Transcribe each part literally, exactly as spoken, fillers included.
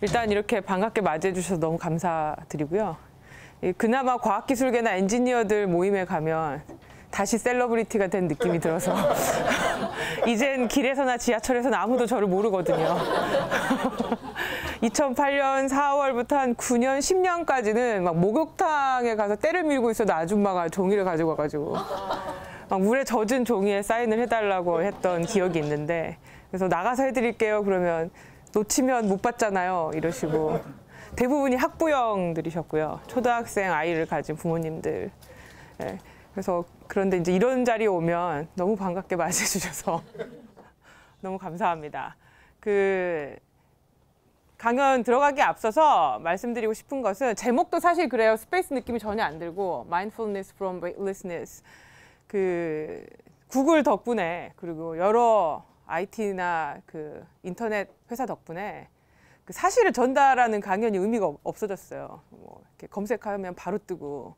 일단 이렇게 반갑게 맞이해주셔서 너무 감사드리고요. 그나마 과학기술계나 엔지니어들 모임에 가면 다시 셀러브리티가 된 느낌이 들어서 이젠 길에서나 지하철에서는 아무도 저를 모르거든요. 이천팔 년 사 월부터 한 구 년, 십 년까지는 막 목욕탕에 가서 때를 밀고 있어도 아줌마가 종이를 가지고 와가지고 막 물에 젖은 종이에 사인을 해달라고 했던 기억이 있는데, 그래서 나가서 해드릴게요 그러면 놓치면 못 받잖아요 이러시고, 대부분이 학부형들이셨고요. 초등학생 아이를 가진 부모님들. 네. 그래서 그런데 이제 이런 자리에 오면 너무 반갑게 맞이해 주셔서 너무 감사합니다. 그 강연 들어가기에 앞서서 말씀드리고 싶은 것은, 제목도 사실 그래요. 스페이스 느낌이 전혀 안 들고 Mindfulness from Weightlessness. 그 구글 덕분에, 그리고 여러 아이티나 그 인터넷 회사 덕분에 그 사실을 전달하는 강연이 의미가 없어졌어요. 뭐 이렇게 검색하면 바로 뜨고,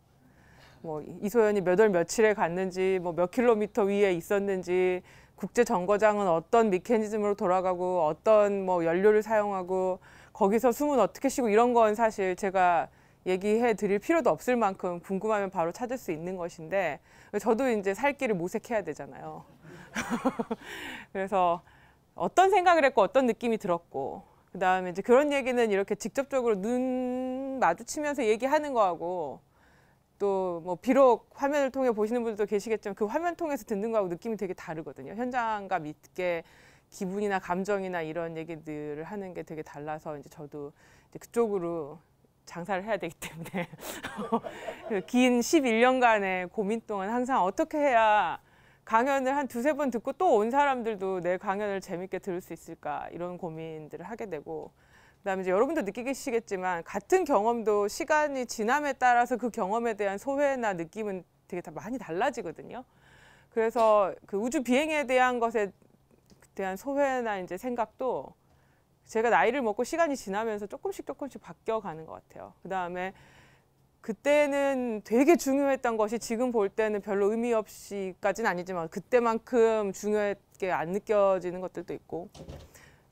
뭐 이소연이 몇 월 며칠에 갔는지, 뭐 몇 킬로미터 위에 있었는지, 국제 정거장은 어떤 메커니즘으로 돌아가고, 어떤 뭐 연료를 사용하고, 거기서 숨은 어떻게 쉬고, 이런 건 사실 제가 얘기해 드릴 필요도 없을 만큼 궁금하면 바로 찾을 수 있는 것인데, 저도 이제 살 길을 모색해야 되잖아요. 그래서 어떤 생각을 했고 어떤 느낌이 들었고, 그다음에 이제 그런 얘기는 이렇게 직접적으로 눈 마주치면서 얘기하는 거하고, 또 뭐 비록 화면을 통해 보시는 분들도 계시겠지만 그 화면 통해서 듣는 거하고 느낌이 되게 다르거든요. 현장과 밑게 기분이나 감정이나 이런 얘기들을 하는 게 되게 달라서 이제 저도 이제 그쪽으로 장사를 해야 되기 때문에 긴 십일 년간의 고민 동안 항상 어떻게 해야 강연을 한 두세 번 듣고 또 온 사람들도 내 강연을 재밌게 들을 수 있을까, 이런 고민들을 하게 되고, 그다음에 이제 여러분도 느끼시겠지만 같은 경험도 시간이 지남에 따라서 그 경험에 대한 소회나 느낌은 되게 다 많이 달라지거든요. 그래서 그 우주 비행에 대한 것에 대한 소회나 이제 생각도 제가 나이를 먹고 시간이 지나면서 조금씩 조금씩 바뀌어가는 것 같아요. 그다음에 그때는 되게 중요했던 것이 지금 볼 때는 별로 의미 없이까지는 아니지만 그때만큼 중요하게 안 느껴지는 것들도 있고,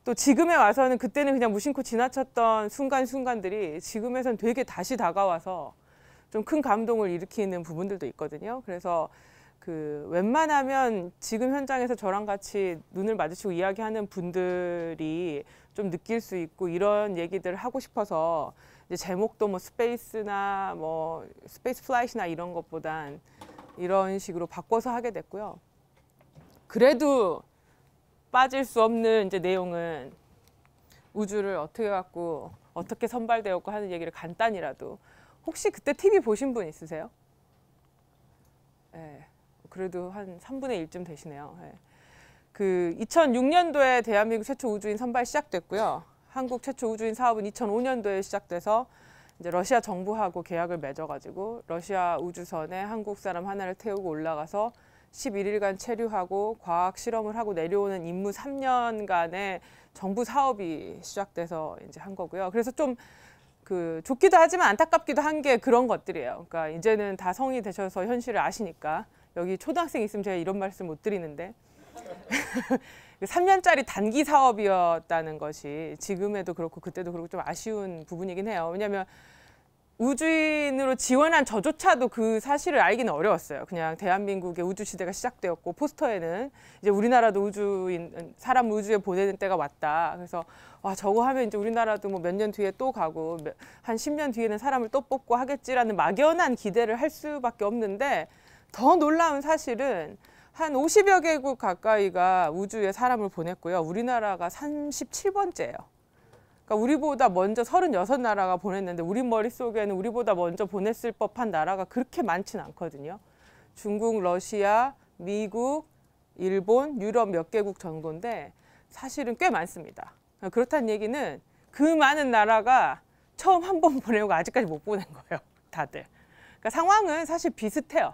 또 지금에 와서는 그때는 그냥 무심코 지나쳤던 순간순간들이 지금에선 되게 다시 다가와서 좀 큰 감동을 일으키는 부분들도 있거든요. 그래서 그 웬만하면 지금 현장에서 저랑 같이 눈을 마주치고 이야기하는 분들이 좀 느낄 수 있고 이런 얘기들을 하고 싶어서, 이제 제목도 뭐 스페이스나 뭐 스페이스 플라이트나 이런 것보단 이런 식으로 바꿔서 하게 됐고요. 그래도 빠질 수 없는 이제 내용은 우주를 어떻게 갖고 어떻게 선발되었고 하는 얘기를 간단히라도. 혹시 그때 티비 보신 분 있으세요? 네, 그래도 한 삼분의 일쯤 되시네요. 네. 그 이천육 년도에 대한민국 최초 우주인 선발 시작됐고요. 한국 최초 우주인 사업은 이천오 년도에 시작돼서 이제 러시아 정부하고 계약을 맺어가지고 러시아 우주선에 한국 사람 하나를 태우고 올라가서 십일 일간 체류하고 과학 실험을 하고 내려오는 임무 삼 년간의 정부 사업이 시작돼서 이제 한 거고요. 그래서 좀 그 좋기도 하지만 안타깝기도 한 게 그런 것들이에요. 그러니까 이제는 다 성인이 되셔서 현실을 아시니까, 여기 초등학생 있으면 제가 이런 말씀 못 드리는데 삼 년짜리 단기 사업이었다는 것이 지금에도 그렇고 그때도 그렇고 좀 아쉬운 부분이긴 해요. 왜냐하면 우주인으로 지원한 저조차도 그 사실을 알기는 어려웠어요. 그냥 대한민국의 우주시대가 시작되었고 포스터에는 이제 우리나라도 우주인, 사람 우주에 보내는 때가 왔다. 그래서 와, 저거 하면 이제 우리나라도 뭐 몇 년 뒤에 또 가고 한 십 년 뒤에는 사람을 또 뽑고 하겠지라는 막연한 기대를 할 수밖에 없는데, 더 놀라운 사실은 한 오십여 개국 가까이가 우주에 사람을 보냈고요. 우리나라가 삼십칠 번째예요. 그러니까 우리보다 먼저 삼십육 나라가 보냈는데, 우리 머릿속에는 우리보다 먼저 보냈을 법한 나라가 그렇게 많지는 않거든요. 중국, 러시아, 미국, 일본, 유럽 몇 개국 정도인데 사실은 꽤 많습니다. 그렇다는 얘기는 그 많은 나라가 처음 한 번 보내고 아직까지 못 보낸 거예요, 다들. 그러니까 상황은 사실 비슷해요.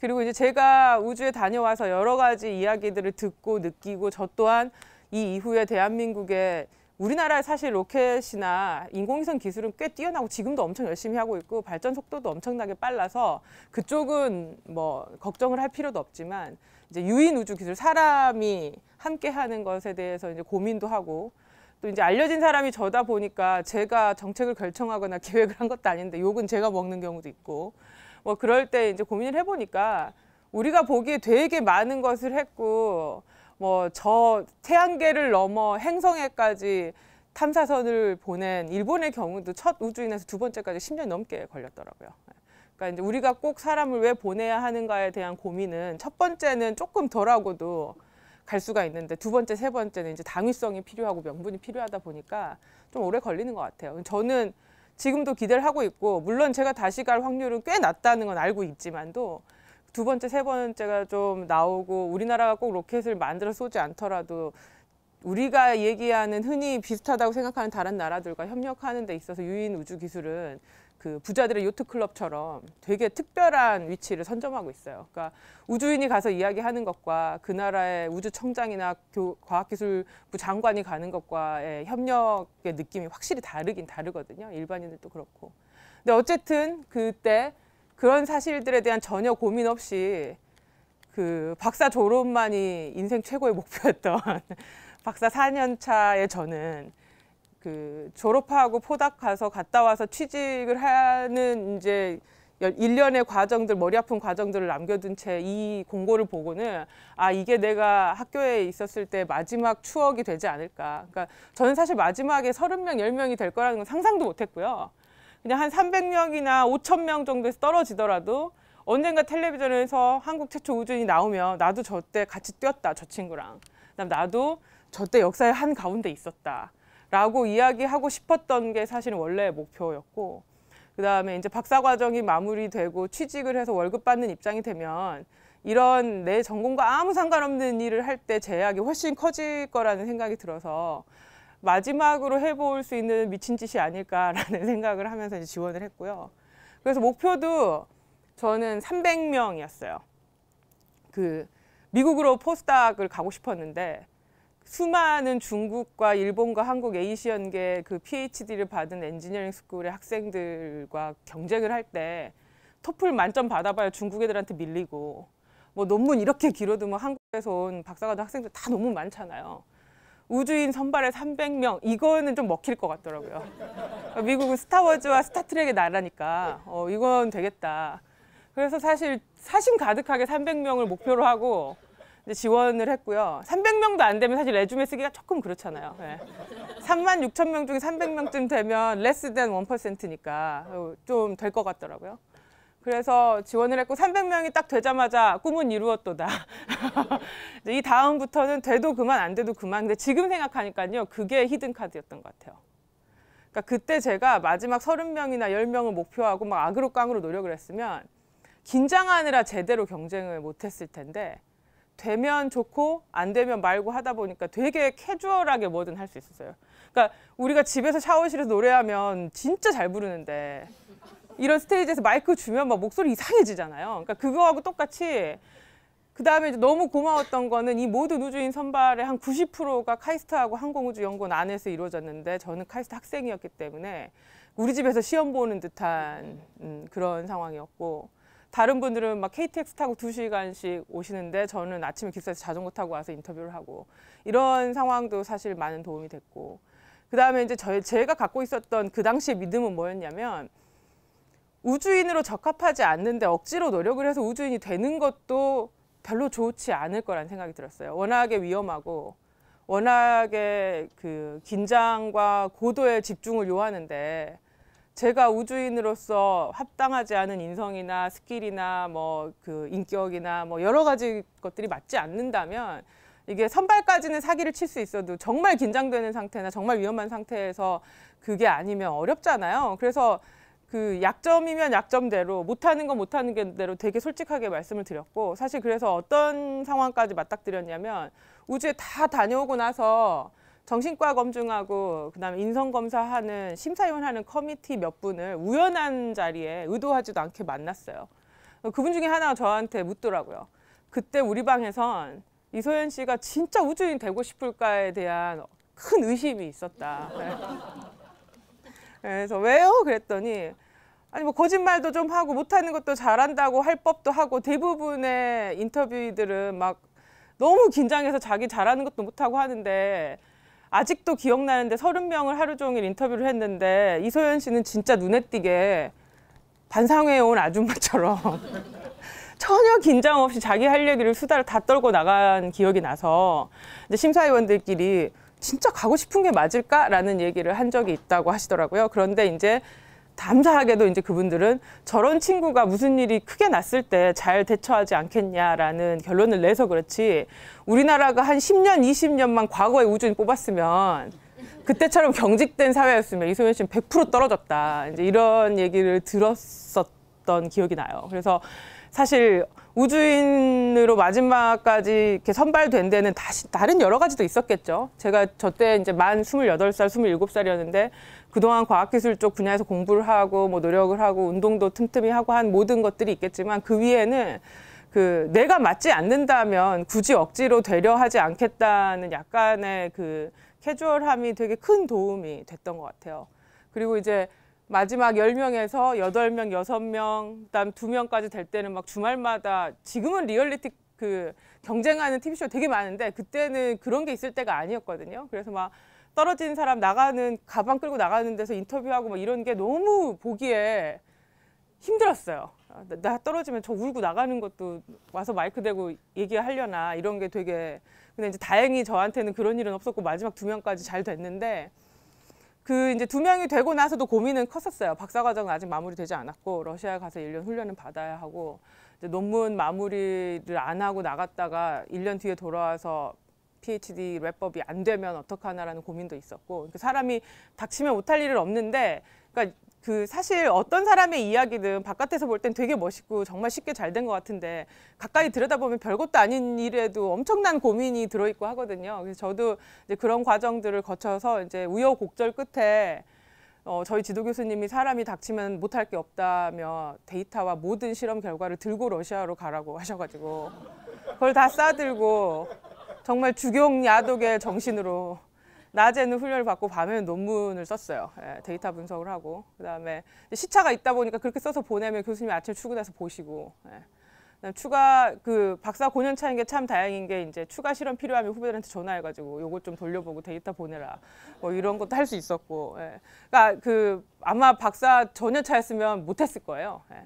그리고 이제 제가 우주에 다녀와서 여러 가지 이야기들을 듣고 느끼고, 저 또한 이 이후에 대한민국의 우리나라의 사실 로켓이나 인공위성 기술은 꽤 뛰어나고 지금도 엄청 열심히 하고 있고 발전 속도도 엄청나게 빨라서 그쪽은 뭐 걱정을 할 필요도 없지만, 이제 유인 우주 기술, 사람이 함께 하는 것에 대해서 이제 고민도 하고, 또 이제 알려진 사람이 저다 보니까 제가 정책을 결정하거나 기획을 한 것도 아닌데 욕은 제가 먹는 경우도 있고, 뭐 그럴 때 이제 고민을 해보니까 우리가 보기에 되게 많은 것을 했고, 뭐 저 태양계를 넘어 행성에까지 탐사선을 보낸 일본의 경우도 첫 우주인에서 두 번째까지 십 년 넘게 걸렸더라고요. 그러니까 이제 우리가 꼭 사람을 왜 보내야 하는가에 대한 고민은 첫 번째는 조금 덜하고도 갈 수가 있는데, 두 번째, 세 번째는 이제 당위성이 필요하고 명분이 필요하다 보니까 좀 오래 걸리는 것 같아요. 저는 지금도 기대를 하고 있고, 물론 제가 다시 갈 확률은 꽤 낮다는 건 알고 있지만도, 두 번째, 세 번째가 좀 나오고, 우리나라가 꼭 로켓을 만들어 쏘지 않더라도 우리가 얘기하는 흔히 비슷하다고 생각하는 다른 나라들과 협력하는 데 있어서 유인 우주 기술은 그 부자들의 요트클럽처럼 되게 특별한 위치를 선점하고 있어요. 그러니까 우주인이 가서 이야기하는 것과 그 나라의 우주청장이나 교, 과학기술부 장관이 가는 것과의 협력의 느낌이 확실히 다르긴 다르거든요. 일반인들도 그렇고. 근데 어쨌든 그때 그런 사실들에 대한 전혀 고민 없이 그 박사 졸업만이 인생 최고의 목표였던 박사 사 년 차에 저는 그 졸업하고 포닥 가서 갔다 와서 취직을 하는 이제 일련의 과정들, 머리 아픈 과정들을 남겨둔 채 이 공고를 보고는 아, 이게 내가 학교에 있었을 때 마지막 추억이 되지 않을까. 그러니까 저는 사실 마지막에 서른 명, 열 명이 될 거라는 건 상상도 못 했고요. 그냥 한 삼백 명이나 오천 명 정도에서 떨어지더라도 언젠가 텔레비전에서 한국 최초 우주인이 나오면 나도 저때 같이 뛰었다, 저 친구랑. 그다음 나도 저때 역사의 한 가운데 있었다. 라고 이야기하고 싶었던 게 사실은 원래 목표였고, 그 다음에 이제 박사 과정이 마무리되고 취직을 해서 월급 받는 입장이 되면 이런 내 전공과 아무 상관없는 일을 할 때 제약이 훨씬 커질 거라는 생각이 들어서 마지막으로 해볼 수 있는 미친 짓이 아닐까라는 생각을 하면서 이제 지원을 했고요. 그래서 목표도 저는 삼백 명이었어요. 그 미국으로 포스닥을 가고 싶었는데, 수많은 중국과 일본과 한국 에이시안계 그 피에이치디를 받은 엔지니어링 스쿨의 학생들과 경쟁을 할 때 토플 만점 받아봐야 중국 애들한테 밀리고, 뭐 논문 이렇게 길어도 뭐 한국에서 온 박사과정 학생들 다 논문 많잖아요. 우주인 선발에 삼백 명, 이거는 좀 먹힐 것 같더라고요. 미국은 스타워즈와 스타트랙의 나라니까 어, 이건 되겠다. 그래서 사실 사심 가득하게 삼백 명을 목표로 하고 지원을 했고요. 삼백 명도 안 되면 사실 레주메 쓰기가 조금 그렇잖아요. 네. 삼만 육천 명 중에 삼백 명쯤 되면 less than 일 퍼센트니까 좀 될 것 같더라고요. 그래서 지원을 했고, 삼백 명이 딱 되자마자 꿈은 이루었도다. 이 다음부터는 돼도 그만 안 돼도 그만. 근데 지금 생각하니까요, 그게 히든카드였던 것 같아요. 그러니까 그때 제가 마지막 서른 명이나 열 명을 목표하고 막 악으로 깡으로 노력을 했으면 긴장하느라 제대로 경쟁을 못했을 텐데, 되면 좋고 안 되면 말고 하다 보니까 되게 캐주얼하게 뭐든 할 수 있었어요. 그러니까 우리가 집에서 샤워실에서 노래하면 진짜 잘 부르는데 이런 스테이지에서 마이크 주면 막 목소리 이상해지잖아요. 그러니까 그거하고 똑같이. 그다음에 이제 너무 고마웠던 거는 이 모든 우주인 선발의 한 구십 퍼센트가 카이스트하고 항공우주연구원 안에서 이루어졌는데, 저는 카이스트 학생이었기 때문에 우리 집에서 시험 보는 듯한 음, 그런 상황이었고, 다른 분들은 막 케이티엑스 타고 두 시간씩 오시는데 저는 아침에 기숙사에서 자전거 타고 와서 인터뷰를 하고, 이런 상황도 사실 많은 도움이 됐고, 그다음에 이제 저, 제가 갖고 있었던 그 당시의 믿음은 뭐였냐면, 우주인으로 적합하지 않는데 억지로 노력을 해서 우주인이 되는 것도 별로 좋지 않을 거라는 생각이 들었어요. 워낙에 위험하고 워낙에 그 긴장과 고도의 집중을 요하는데, 제가 우주인으로서 합당하지 않은 인성이나 스킬이나 뭐 그 인격이나 뭐 여러 가지 것들이 맞지 않는다면, 이게 선발까지는 사기를 칠 수 있어도 정말 긴장되는 상태나 정말 위험한 상태에서 그게 아니면 어렵잖아요. 그래서 그 약점이면 약점대로, 못하는 건 못하는 대로 되게 솔직하게 말씀을 드렸고, 사실 그래서 어떤 상황까지 맞닥뜨렸냐면, 우주에 다 다녀오고 나서 정신과 검증하고 그다음에 인성 검사하는 심사위원 하는 커미티 몇 분을 우연한 자리에 의도하지도 않게 만났어요. 그분 중에 하나가 저한테 묻더라고요. 그때 우리 방에선 이소연 씨가 진짜 우주인 되고 싶을까에 대한 큰 의심이 있었다. 그래서 왜요? 그랬더니 아니 뭐 거짓말도 좀 하고 못하는 것도 잘한다고 할 법도 하고 대부분의 인터뷰들은 막 너무 긴장해서 자기 잘하는 것도 못하고 하는데 아직도 기억나는데 서른 명을 하루 종일 인터뷰를 했는데 이소연 씨는 진짜 눈에 띄게 반상회에 온 아줌마처럼 전혀 긴장 없이 자기 할 얘기를 수다를 다 떨고 나간 기억이 나서 이제 심사위원들끼리 진짜 가고 싶은 게 맞을까라는 얘기를 한 적이 있다고 하시더라고요. 그런데 이제 감사하게도 이제 그분들은 저런 친구가 무슨 일이 크게 났을 때 잘 대처하지 않겠냐라는 결론을 내서 그렇지 우리나라가 한 십 년, 이십 년만 과거의 우주인 뽑았으면 그때처럼 경직된 사회였으면 이소연 씨는 백 퍼센트 떨어졌다. 이제 이런 얘기를 들었었던 기억이 나요. 그래서 사실 우주인으로 마지막까지 이렇게 선발된 데는 다시 다른 여러 가지도 있었겠죠. 제가 저때 이제 만 스물여덟 살, 스물일곱 살이었는데 그동안 과학기술 쪽 분야에서 공부를 하고 뭐 노력을 하고 운동도 틈틈이 하고 한 모든 것들이 있겠지만 그 위에는 그 내가 맞지 않는다면 굳이 억지로 되려 하지 않겠다는 약간의 그 캐주얼함이 되게 큰 도움이 됐던 것 같아요. 그리고 이제 마지막 열 명에서 여덟 명, 여섯 명, 그다음 두 명까지 될 때는 막 주말마다 지금은 리얼리티 그 경쟁하는 티비쇼 되게 많은데 그때는 그런 게 있을 때가 아니었거든요. 그래서 막 떨어진 사람 나가는 가방 끌고 나가는 데서 인터뷰하고 막 이런 게 너무 보기에 힘들었어요. 나 떨어지면 저 울고 나가는 것도 와서 마이크 대고 얘기하려나 이런 게 되게 근데 이제 다행히 저한테는 그런 일은 없었고 마지막 두 명까지 잘 됐는데 그 이제 두 명이 되고 나서도 고민은 컸었어요. 박사과정은 아직 마무리되지 않았고 러시아에 가서 일 년 훈련을 받아야 하고 이제 논문 마무리를 안 하고 나갔다가 일 년 뒤에 돌아와서 피에이치디 랩업이 안 되면 어떡하나라는 고민도 있었고 그러니까 사람이 닥치면 못할 일은 없는데 그러니까 그 사실 어떤 사람의 이야기든 바깥에서 볼 땐 되게 멋있고 정말 쉽게 잘 된 것 같은데 가까이 들여다보면 별것도 아닌 일에도 엄청난 고민이 들어있고 하거든요. 그래서 저도 이제 그런 과정들을 거쳐서 이제 우여곡절 끝에 어, 저희 지도교수님이 사람이 닥치면 못할 게 없다며 데이터와 모든 실험 결과를 들고 러시아로 가라고 하셔가지고 그걸 다 싸들고 정말 주경야독의 정신으로 낮에는 훈련을 받고 밤에는 논문을 썼어요. 예, 데이터 분석을 하고 그다음에 시차가 있다 보니까 그렇게 써서 보내면 교수님이 아침에 출근해서 보시고 예. 그다음에 추가 그 박사 오 년 차인 게 참 다행인 게 이제 추가 실험 필요하면 후배들한테 전화해가지고 요거 좀 돌려보고 데이터 보내라 뭐 이런 것도 할 수 있었고 예. 그러니까 그 아마 박사 전년 차였으면 못했을 거예요. 예.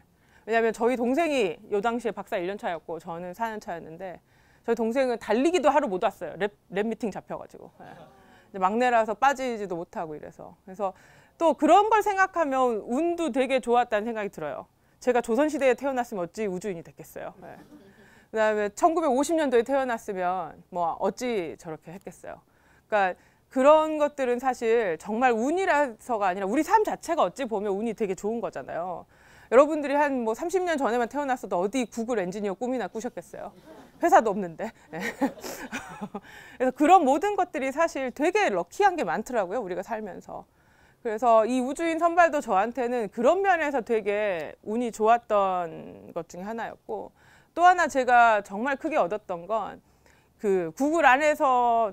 왜냐하면 저희 동생이 요 당시에 박사 일 년 차였고 저는 사 년 차였는데 저희 동생은 달리기도 하러 못 왔어요. 랩, 랩 미팅 잡혀가지고. 예. 막내라서 빠지지도 못하고 이래서 그래서 또 그런 걸 생각하면 운도 되게 좋았다는 생각이 들어요. 제가 조선시대에 태어났으면 어찌 우주인이 됐겠어요. 네. 그다음에 천구백오십 년도에 태어났으면 뭐 어찌 저렇게 했겠어요. 그러니까 그런 것들은 사실 정말 운이라서가 아니라 우리 삶 자체가 어찌 보면 운이 되게 좋은 거잖아요. 여러분들이 한 뭐 삼십 년 전에만 태어났어도 어디 구글 엔지니어 꿈이나 꾸셨겠어요. 회사도 없는데. 그래서 그런 모든 것들이 사실 되게 럭키한 게 많더라고요. 우리가 살면서. 그래서 이 우주인 선발도 저한테는 그런 면에서 되게 운이 좋았던 것 중에 하나였고 또 하나 제가 정말 크게 얻었던 건 그 구글 안에서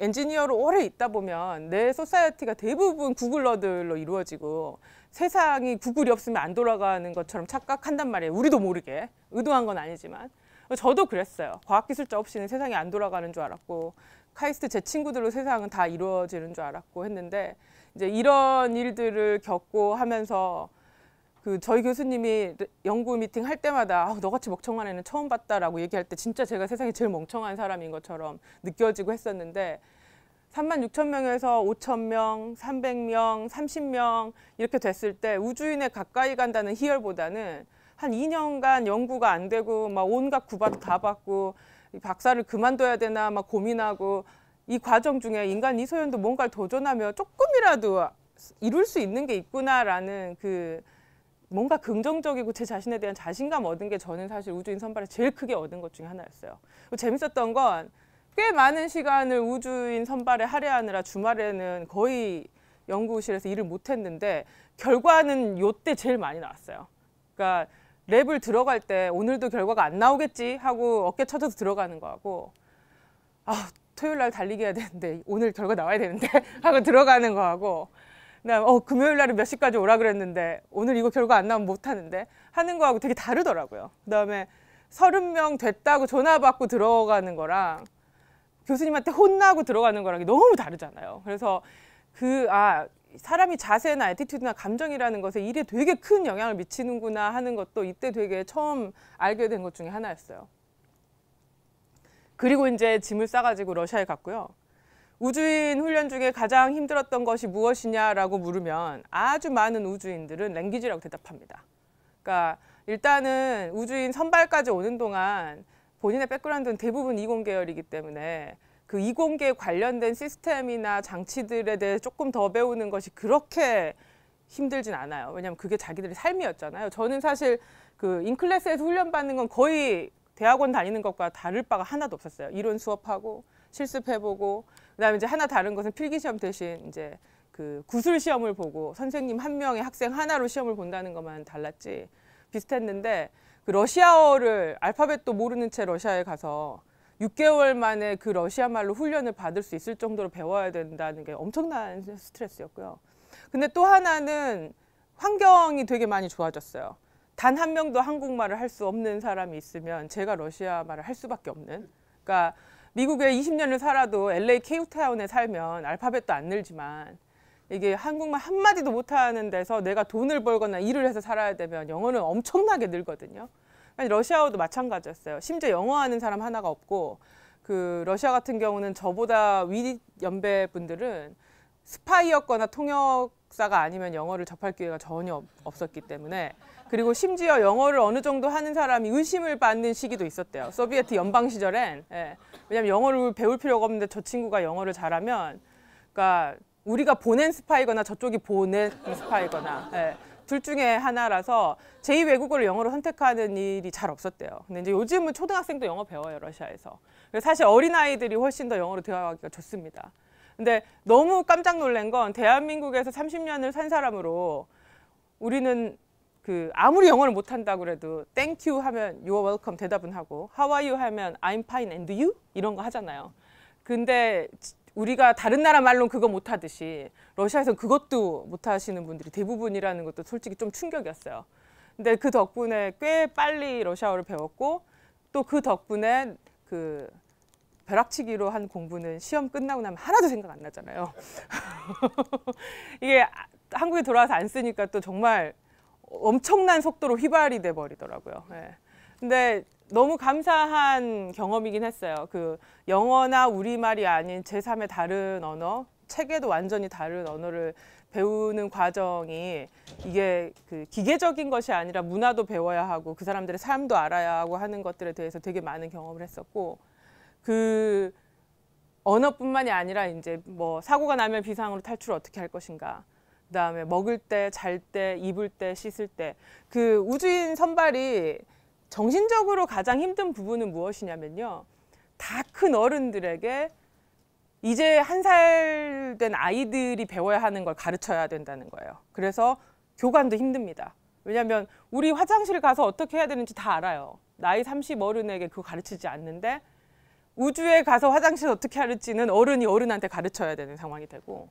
엔지니어로 오래 있다 보면 내 소사이어티가 대부분 구글러들로 이루어지고 세상이 구글이 없으면 안 돌아가는 것처럼 착각한단 말이에요. 우리도 모르게. 의도한 건 아니지만. 저도 그랬어요. 과학기술자 없이는 세상이 안 돌아가는 줄 알았고 카이스트 제 친구들로 세상은 다 이루어지는 줄 알았고 했는데 이제 이런 일들을 겪고 하면서 그 저희 교수님이 연구 미팅 할 때마다 아, 너같이 멍청한 애는 처음 봤다라고 얘기할 때 진짜 제가 세상에 제일 멍청한 사람인 것처럼 느껴지고 했었는데 삼만 육천 명에서 오천 명, 삼백 명, 삼십 명 이렇게 됐을 때 우주인에 가까이 간다는 희열보다는 한 이 년간 연구가 안 되고 막 온갖 구박 다 받고 박사를 그만둬야 되나 막 고민하고 이 과정 중에 인간 이소연도 뭔가를 도전하며 조금이라도 이룰 수 있는 게 있구나라는 그 뭔가 긍정적이고 제 자신에 대한 자신감 얻은 게 저는 사실 우주인 선발에 제일 크게 얻은 것 중에 하나였어요. 재밌었던 건 꽤 많은 시간을 우주인 선발에 할애하느라 주말에는 거의 연구실에서 일을 못 했는데 결과는 요때 제일 많이 나왔어요. 그러니까 랩을 들어갈 때 오늘도 결과가 안 나오겠지 하고 어깨 쳐져서 들어가는 거하고 아 토요일 날 달리기 해야 되는데 오늘 결과 나와야 되는데 하고 들어가는 거하고 그다음에 어, 금요일 날은 몇 시까지 오라 그랬는데 오늘 이거 결과 안 나오면 못 하는데 하는 거하고 되게 다르더라고요. 그다음에 서른 명 됐다고 전화 받고 들어가는 거랑 교수님한테 혼나고 들어가는 거랑 너무 다르잖아요. 그래서 그 아 사람이 자세나 애티튜드나 감정이라는 것에 일에 되게 큰 영향을 미치는구나 하는 것도 이때 되게 처음 알게 된 것 중에 하나였어요. 그리고 이제 짐을 싸가지고 러시아에 갔고요. 우주인 훈련 중에 가장 힘들었던 것이 무엇이냐라고 물으면 아주 많은 우주인들은 랭귀지라고 대답합니다. 그러니까 일단은 우주인 선발까지 오는 동안 본인의 백그라운드는 대부분 이공 계열이기 때문에 그 이공계에 관련된 시스템이나 장치들에 대해 조금 더 배우는 것이 그렇게 힘들진 않아요. 왜냐하면 그게 자기들의 삶이었잖아요. 저는 사실 그 인클래스에서 훈련받는 건 거의 대학원 다니는 것과 다를 바가 하나도 없었어요. 이론 수업하고 실습해보고 그다음에 이제 하나 다른 것은 필기시험 대신 이제 그 구술 시험을 보고 선생님 한 명의 학생 하나로 시험을 본다는 것만 달랐지 비슷했는데 그 러시아어를 알파벳도 모르는 채 러시아에 가서 육 개월 만에 그 러시아 말로 훈련을 받을 수 있을 정도로 배워야 된다는 게 엄청난 스트레스였고요. 근데 또 하나는 환경이 되게 많이 좋아졌어요. 단 한 명도 한국말을 할 수 없는 사람이 있으면 제가 러시아 말을 할 수밖에 없는. 그러니까 미국에 이십 년을 살아도 엘에이 케이타운에 살면 알파벳도 안 늘지만 이게 한국말 한마디도 못하는 데서 내가 돈을 벌거나 일을 해서 살아야 되면 영어는 엄청나게 늘거든요. 러시아어도 마찬가지였어요. 심지어 영어하는 사람 하나가 없고 그 러시아 같은 경우는 저보다 위 연배 분들은 스파이였거나 통역사가 아니면 영어를 접할 기회가 전혀 없었기 때문에 그리고 심지어 영어를 어느 정도 하는 사람이 의심을 받는 시기도 있었대요. 소비에트 연방 시절엔. 예. 왜냐하면 영어를 배울 필요가 없는데 저 친구가 영어를 잘하면 그러니까 우리가 보낸 스파이거나 저쪽이 보낸 스파이거나 예. 둘 중에 하나라서 제이 외국어를 영어로 선택하는 일이 잘 없었대요. 근데 이제 요즘은 초등학생도 영어 배워요. 러시아에서. 그래서 사실 어린아이들이 훨씬 더 영어로 대화하기가 좋습니다. 근데 너무 깜짝 놀란 건 대한민국에서 삼십 년을 산 사람으로 우리는 그 아무리 영어를 못한다고 해도 땡큐 하면 you're welcome 대답은 하고 how are you 하면 I'm fine and you? 이런 거 하잖아요. 근데 우리가 다른 나라 말로는 그거 못하듯이 러시아에서는 그것도 못하시는 분들이 대부분이라는 것도 솔직히 좀 충격이었어요. 근데 그 덕분에 꽤 빨리 러시아어를 배웠고 또 그 덕분에 그 벼락치기로 한 공부는 시험 끝나고 나면 하나도 생각 안 나잖아요. 이게 한국에 돌아와서 안 쓰니까 또 정말 엄청난 속도로 휘발이 돼 버리더라고요. 네. 근데 너무 감사한 경험이긴 했어요. 그 영어나 우리말이 아닌 제삼의 다른 언어, 체계도 완전히 다른 언어를 배우는 과정이 이게 그 기계적인 것이 아니라 문화도 배워야 하고 그 사람들의 삶도 알아야 하고 하는 것들에 대해서 되게 많은 경험을 했었고 그 언어뿐만이 아니라 이제 뭐 사고가 나면 비상으로 탈출을 어떻게 할 것인가 그다음에 먹을 때, 잘 때, 입을 때, 씻을 때 그 우주인 선발이 정신적으로 가장 힘든 부분은 무엇이냐면요. 다 큰 어른들에게 이제 한 살 된 아이들이 배워야 하는 걸 가르쳐야 된다는 거예요. 그래서 교관도 힘듭니다. 왜냐하면 우리 화장실 가서 어떻게 해야 되는지 다 알아요. 나이 서른 어른에게 그거 가르치지 않는데 우주에 가서 화장실 어떻게 하는지는 어른이 어른한테 가르쳐야 되는 상황이 되고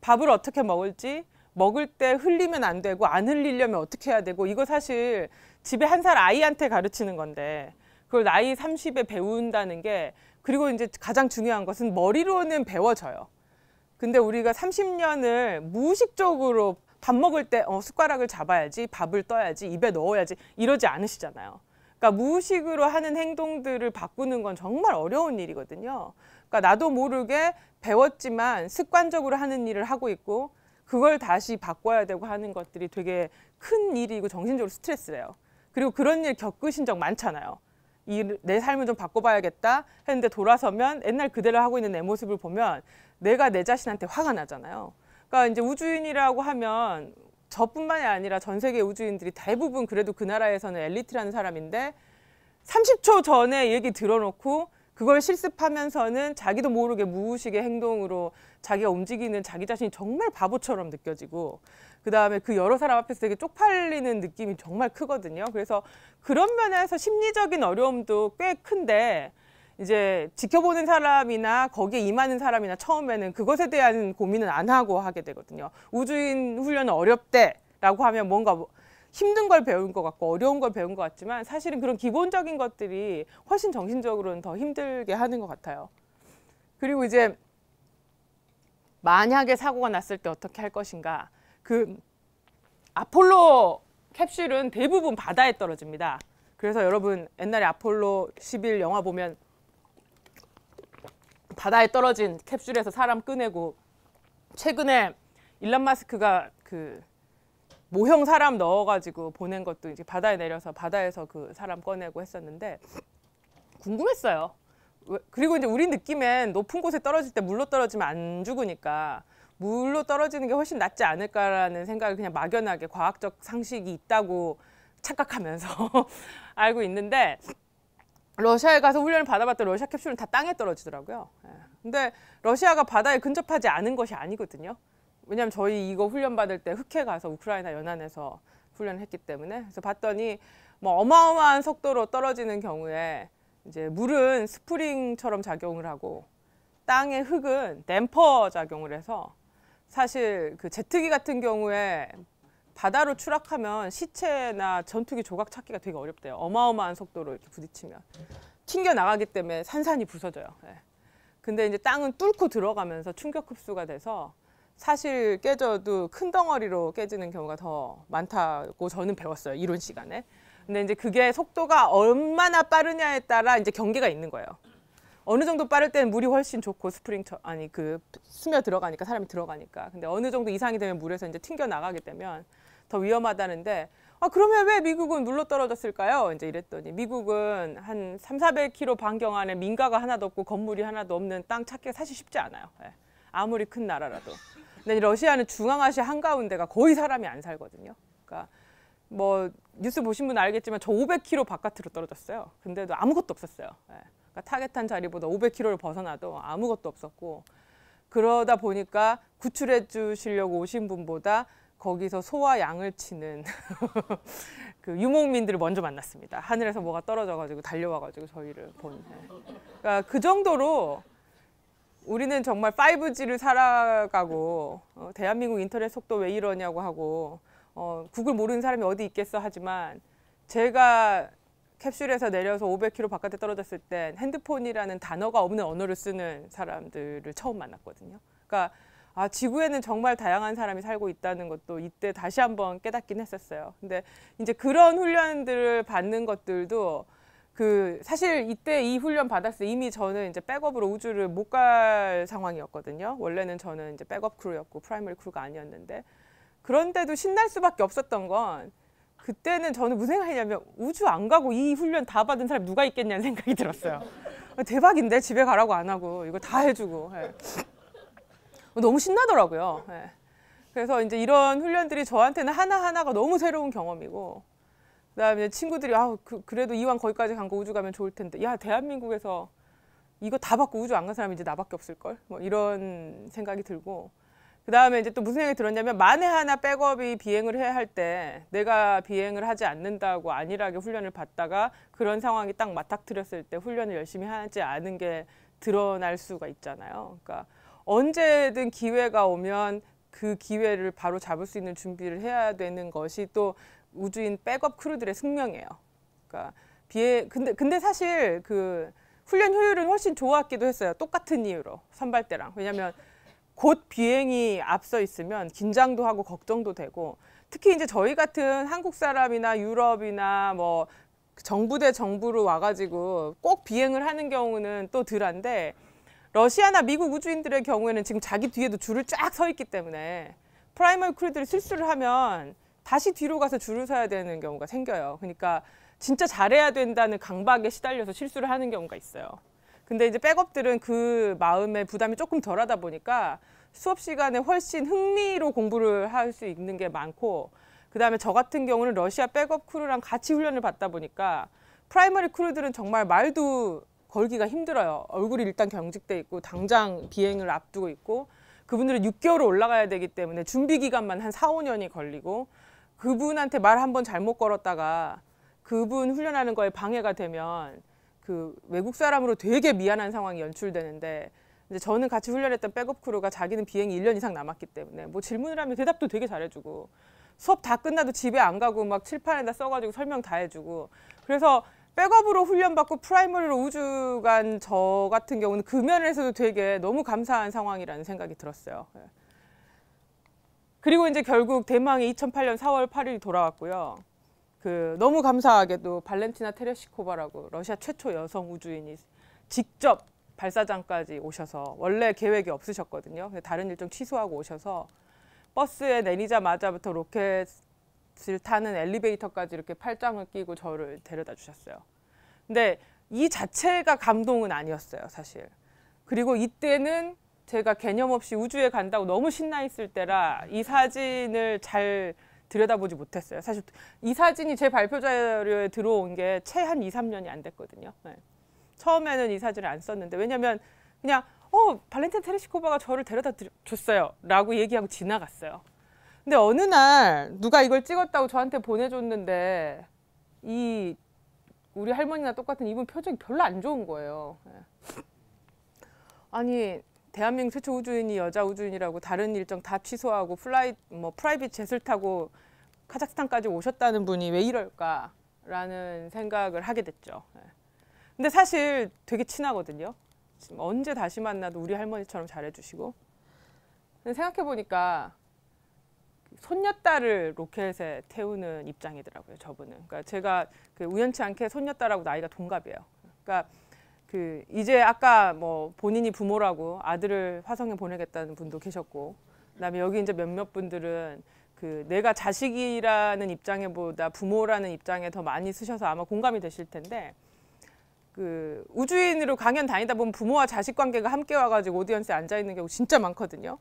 밥을 어떻게 먹을지 먹을 때 흘리면 안 되고 안 흘리려면 어떻게 해야 되고 이거 사실 집에 한 살 아이한테 가르치는 건데 그걸 나이 서른에 배운다는 게 그리고 이제 가장 중요한 것은 머리로는 배워져요. 근데 우리가 삼십 년을 무의식적으로 밥 먹을 때 어, 숟가락을 잡아야지 밥을 떠야지 입에 넣어야지 이러지 않으시잖아요. 그러니까 무의식으로 하는 행동들을 바꾸는 건 정말 어려운 일이거든요. 그러니까 나도 모르게 배웠지만 습관적으로 하는 일을 하고 있고 그걸 다시 바꿔야 되고 하는 것들이 되게 큰 일이고 정신적으로 스트레스래요. 그리고 그런 일 겪으신 적 많잖아요. 이, 내 삶을 좀 바꿔봐야겠다 했는데 돌아서면 옛날 그대로 하고 있는 내 모습을 보면 내가 내 자신한테 화가 나잖아요. 그러니까 이제 우주인이라고 하면 저뿐만이 아니라 전 세계 우주인들이 대부분 그래도 그 나라에서는 엘리트라는 사람인데 삼십 초 전에 얘기 들어놓고 그걸 실습하면서는 자기도 모르게 무의식의 행동으로 자기가 움직이는 자기 자신이 정말 바보처럼 느껴지고 그다음에 그 여러 사람 앞에서 되게 쪽팔리는 느낌이 정말 크거든요. 그래서 그런 면에서 심리적인 어려움도 꽤 큰데 이제 지켜보는 사람이나 거기에 임하는 사람이나 처음에는 그것에 대한 고민은 안 하고 하게 되거든요. 우주인 훈련은 어렵대라고 하면 뭔가 힘든 걸 배운 것 같고 어려운 걸 배운 것 같지만 사실은 그런 기본적인 것들이 훨씬 정신적으로는 더 힘들게 하는 것 같아요. 그리고 이제 만약에 사고가 났을 때 어떻게 할 것인가. 그 아폴로 캡슐은 대부분 바다에 떨어집니다. 그래서 여러분 옛날에 아폴로 십일 영화 보면 바다에 떨어진 캡슐에서 사람 꺼내고, 최근에 일론 마스크가 그 모형 사람 넣어가지고 보낸 것도 이제 바다에 내려서 바다에서 그 사람 꺼내고 했었는데 궁금했어요. 그리고 이제 우리 느낌엔 높은 곳에 떨어질 때 물로 떨어지면 안 죽으니까 물로 떨어지는 게 훨씬 낫지 않을까라는 생각을 그냥 막연하게 과학적 상식이 있다고 착각하면서 알고 있는데, 러시아에 가서 훈련을 받아봤더니 러시아 캡슐은 다 땅에 떨어지더라고요. 근데 러시아가 바다에 근접하지 않은 것이 아니거든요. 왜냐하면 저희 이거 훈련 받을 때 흑해 가서 우크라이나 연안에서 훈련을 했기 때문에. 그래서 봤더니 뭐 어마어마한 속도로 떨어지는 경우에 이제 물은 스프링처럼 작용을 하고 땅의 흙은 댐퍼 작용을 해서, 사실 그 제트기 같은 경우에 바다로 추락하면 시체나 전투기 조각 찾기가 되게 어렵대요. 어마어마한 속도로 이렇게 부딪히면 튕겨 나가기 때문에 산산이 부서져요. 예. 근데 이제 땅은 뚫고 들어가면서 충격 흡수가 돼서 사실 깨져도 큰 덩어리로 깨지는 경우가 더 많다고 저는 배웠어요, 이론 시간에. 근데 이제 그게 속도가 얼마나 빠르냐에 따라 이제 경계가 있는 거예요. 어느 정도 빠를 때는 물이 훨씬 좋고 스프링 아니 그 스며 들어가니까 사람이 들어가니까. 근데 어느 정도 이상이 되면 물에서 이제 튕겨 나가게 되면 더 위험하다는데, 아 그러면 왜 미국은 물로 떨어졌을까요? 이제 이랬더니 미국은 한 삼사백 킬로미터 반경 안에 민가가 하나도 없고 건물이 하나도 없는 땅 찾기가 사실 쉽지 않아요. 예. 아무리 큰 나라라도. 근데 러시아는 중앙아시아 한가운데가 거의 사람이 안 살거든요. 그러니까 뭐 뉴스 보신 분은 알겠지만 저 오백 킬로미터 바깥으로 떨어졌어요. 근데도 아무것도 없었어요. 예. 그러니까 타겟한 자리보다 오백 킬로미터를 벗어나도 아무것도 없었고, 그러다 보니까 구출해 주시려고 오신 분보다 거기서 소와 양을 치는 그 유목민들을 먼저 만났습니다. 하늘에서 뭐가 떨어져가지고 달려와가지고 저희를 본. 그러니까 그 정도로 우리는 정말 파이브 지를 살아가고, 어, 대한민국 인터넷 속도 왜 이러냐고 하고, 어, 구글 모르는 사람이 어디 있겠어 하지만, 제가 캡슐에서 내려서 오백 킬로미터 바깥에 떨어졌을 때 핸드폰이라는 단어가 없는 언어를 쓰는 사람들을 처음 만났거든요. 그러니까 아, 지구에는 정말 다양한 사람이 살고 있다는 것도 이때 다시 한번 깨닫긴 했었어요. 근데 이제 그런 훈련들을 받는 것들도 그 사실 이때 이 훈련 받았을 때 이미 저는 이제 백업으로 우주를 못 갈 상황이었거든요. 원래는 저는 이제 백업 크루였고 프라이머리 크루가 아니었는데, 그런데도 신날 수밖에 없었던 건 그때는 저는 무슨 생각이냐면 우주 안 가고 이 훈련 다 받은 사람 누가 있겠냐는 생각이 들었어요. 대박인데 집에 가라고 안 하고 이거 다 해주고. 예. 너무 신나더라고요. 예. 그래서 이제 이런 훈련들이 저한테는 하나하나가 너무 새로운 경험이고, 그다음에 친구들이 아 그, 그래도 이왕 거기까지 간 거 우주 가면 좋을 텐데, 야 대한민국에서 이거 다 받고 우주 안 간 사람이 이제 나밖에 없을 걸, 뭐 이런 생각이 들고, 그다음에 이제 또 무슨 생각이 들었냐면 만에 하나 백업이 비행을 해야 할 때 내가 비행을 하지 않는다고 안일하게 훈련을 받다가 그런 상황이 딱 맞닥뜨렸을 때 훈련을 열심히 하지 않은 게 드러날 수가 있잖아요. 그러니까 언제든 기회가 오면 그 기회를 바로 잡을 수 있는 준비를 해야 되는 것이 또 우주인 백업 크루들의 숙명이에요. 그러니까 비해 근데 근데 사실 그 훈련 효율은 훨씬 좋았기도 했어요. 똑같은 이유로 선발 때랑. 왜냐하면 곧 비행이 앞서 있으면 긴장도 하고 걱정도 되고, 특히 이제 저희 같은 한국 사람이나 유럽이나 뭐 정부 대 정부로 와가지고 꼭 비행을 하는 경우는 또 덜한데, 러시아나 미국 우주인들의 경우에는 지금 자기 뒤에도 줄을 쫙 서 있기 때문에 프라이머리 크루들이 실수를 하면 다시 뒤로 가서 줄을 서야 되는 경우가 생겨요. 그러니까 진짜 잘해야 된다는 강박에 시달려서 실수를 하는 경우가 있어요. 근데 이제 백업들은 그 마음의 부담이 조금 덜하다 보니까 수업 시간에 훨씬 흥미로 공부를 할 수 있는 게 많고, 그다음에 저 같은 경우는 러시아 백업 크루랑 같이 훈련을 받다 보니까 프라이머리 크루들은 정말 말도 걸기가 힘들어요. 얼굴이 일단 경직돼 있고 당장 비행을 앞두고 있고, 그분들은 육 개월로 올라가야 되기 때문에 준비 기간만 한 사, 오 년이 걸리고, 그분한테 말 한 번 잘못 걸었다가 그분 훈련하는 거에 방해가 되면 그 외국 사람으로 되게 미안한 상황이 연출되는데, 이제 저는 같이 훈련했던 백업 크루가 자기는 비행이 일 년 이상 남았기 때문에 뭐 질문을 하면 대답도 되게 잘해주고, 수업 다 끝나도 집에 안 가고 막 칠판에다 써가지고 설명 다 해주고. 그래서 백업으로 훈련받고 프라이머리로 우주 간 저 같은 경우는 그 면에서도 되게 너무 감사한 상황이라는 생각이 들었어요. 그리고 이제 결국 대망의 이천팔 년 사 월 팔 일이 돌아왔고요. 그 너무 감사하게도 발렌티나 테레시코바라고 러시아 최초 여성 우주인이 직접 발사장까지 오셔서, 원래 계획이 없으셨거든요. 다른 일정 취소하고 오셔서 버스에 내리자마자부터 로켓 타는 엘리베이터까지 이렇게 팔짱을 끼고 저를 데려다 주셨어요. 근데 이 자체가 감동은 아니었어요, 사실. 그리고 이때는 제가 개념 없이 우주에 간다고 너무 신나 있을 때라 이 사진을 잘 들여다보지 못했어요. 사실 이 사진이 제 발표 자료에 들어온 게 채 한 이, 삼 년이 안 됐거든요. 네. 처음에는 이 사진을 안 썼는데, 왜냐면 그냥 어 발렌티나 테레시코바가 저를 데려다 줬어요 라고 얘기하고 지나갔어요. 근데 어느 날 누가 이걸 찍었다고 저한테 보내줬는데, 이 우리 할머니나 똑같은 이분 표정이 별로 안 좋은 거예요. 아니, 대한민국 최초 우주인이 여자 우주인이라고 다른 일정 다 취소하고 플라이 뭐 프라이빗 젯을 타고 카자흐스탄까지 오셨다는 분이 왜 이럴까라는 생각을 하게 됐죠. 근데 사실 되게 친하거든요. 지금 언제 다시 만나도 우리 할머니처럼 잘해주시고. 근데 생각해보니까 손녀딸을 로켓에 태우는 입장이더라고요, 저분은. 그러니까 제가 그 우연치 않게 손녀딸하고 나이가 동갑이에요. 그러니까 그 이제 아까 뭐 본인이 부모라고 아들을 화성에 보내겠다는 분도 계셨고, 그다음에 여기 이제 몇몇 분들은 그 내가 자식이라는 입장에보다 부모라는 입장에 더 많이 쓰셔서 아마 공감이 되실 텐데, 그 우주인으로 강연 다니다 보면 부모와 자식 관계가 함께 와가지고 오디언스에 앉아 있는 경우 진짜 많거든요.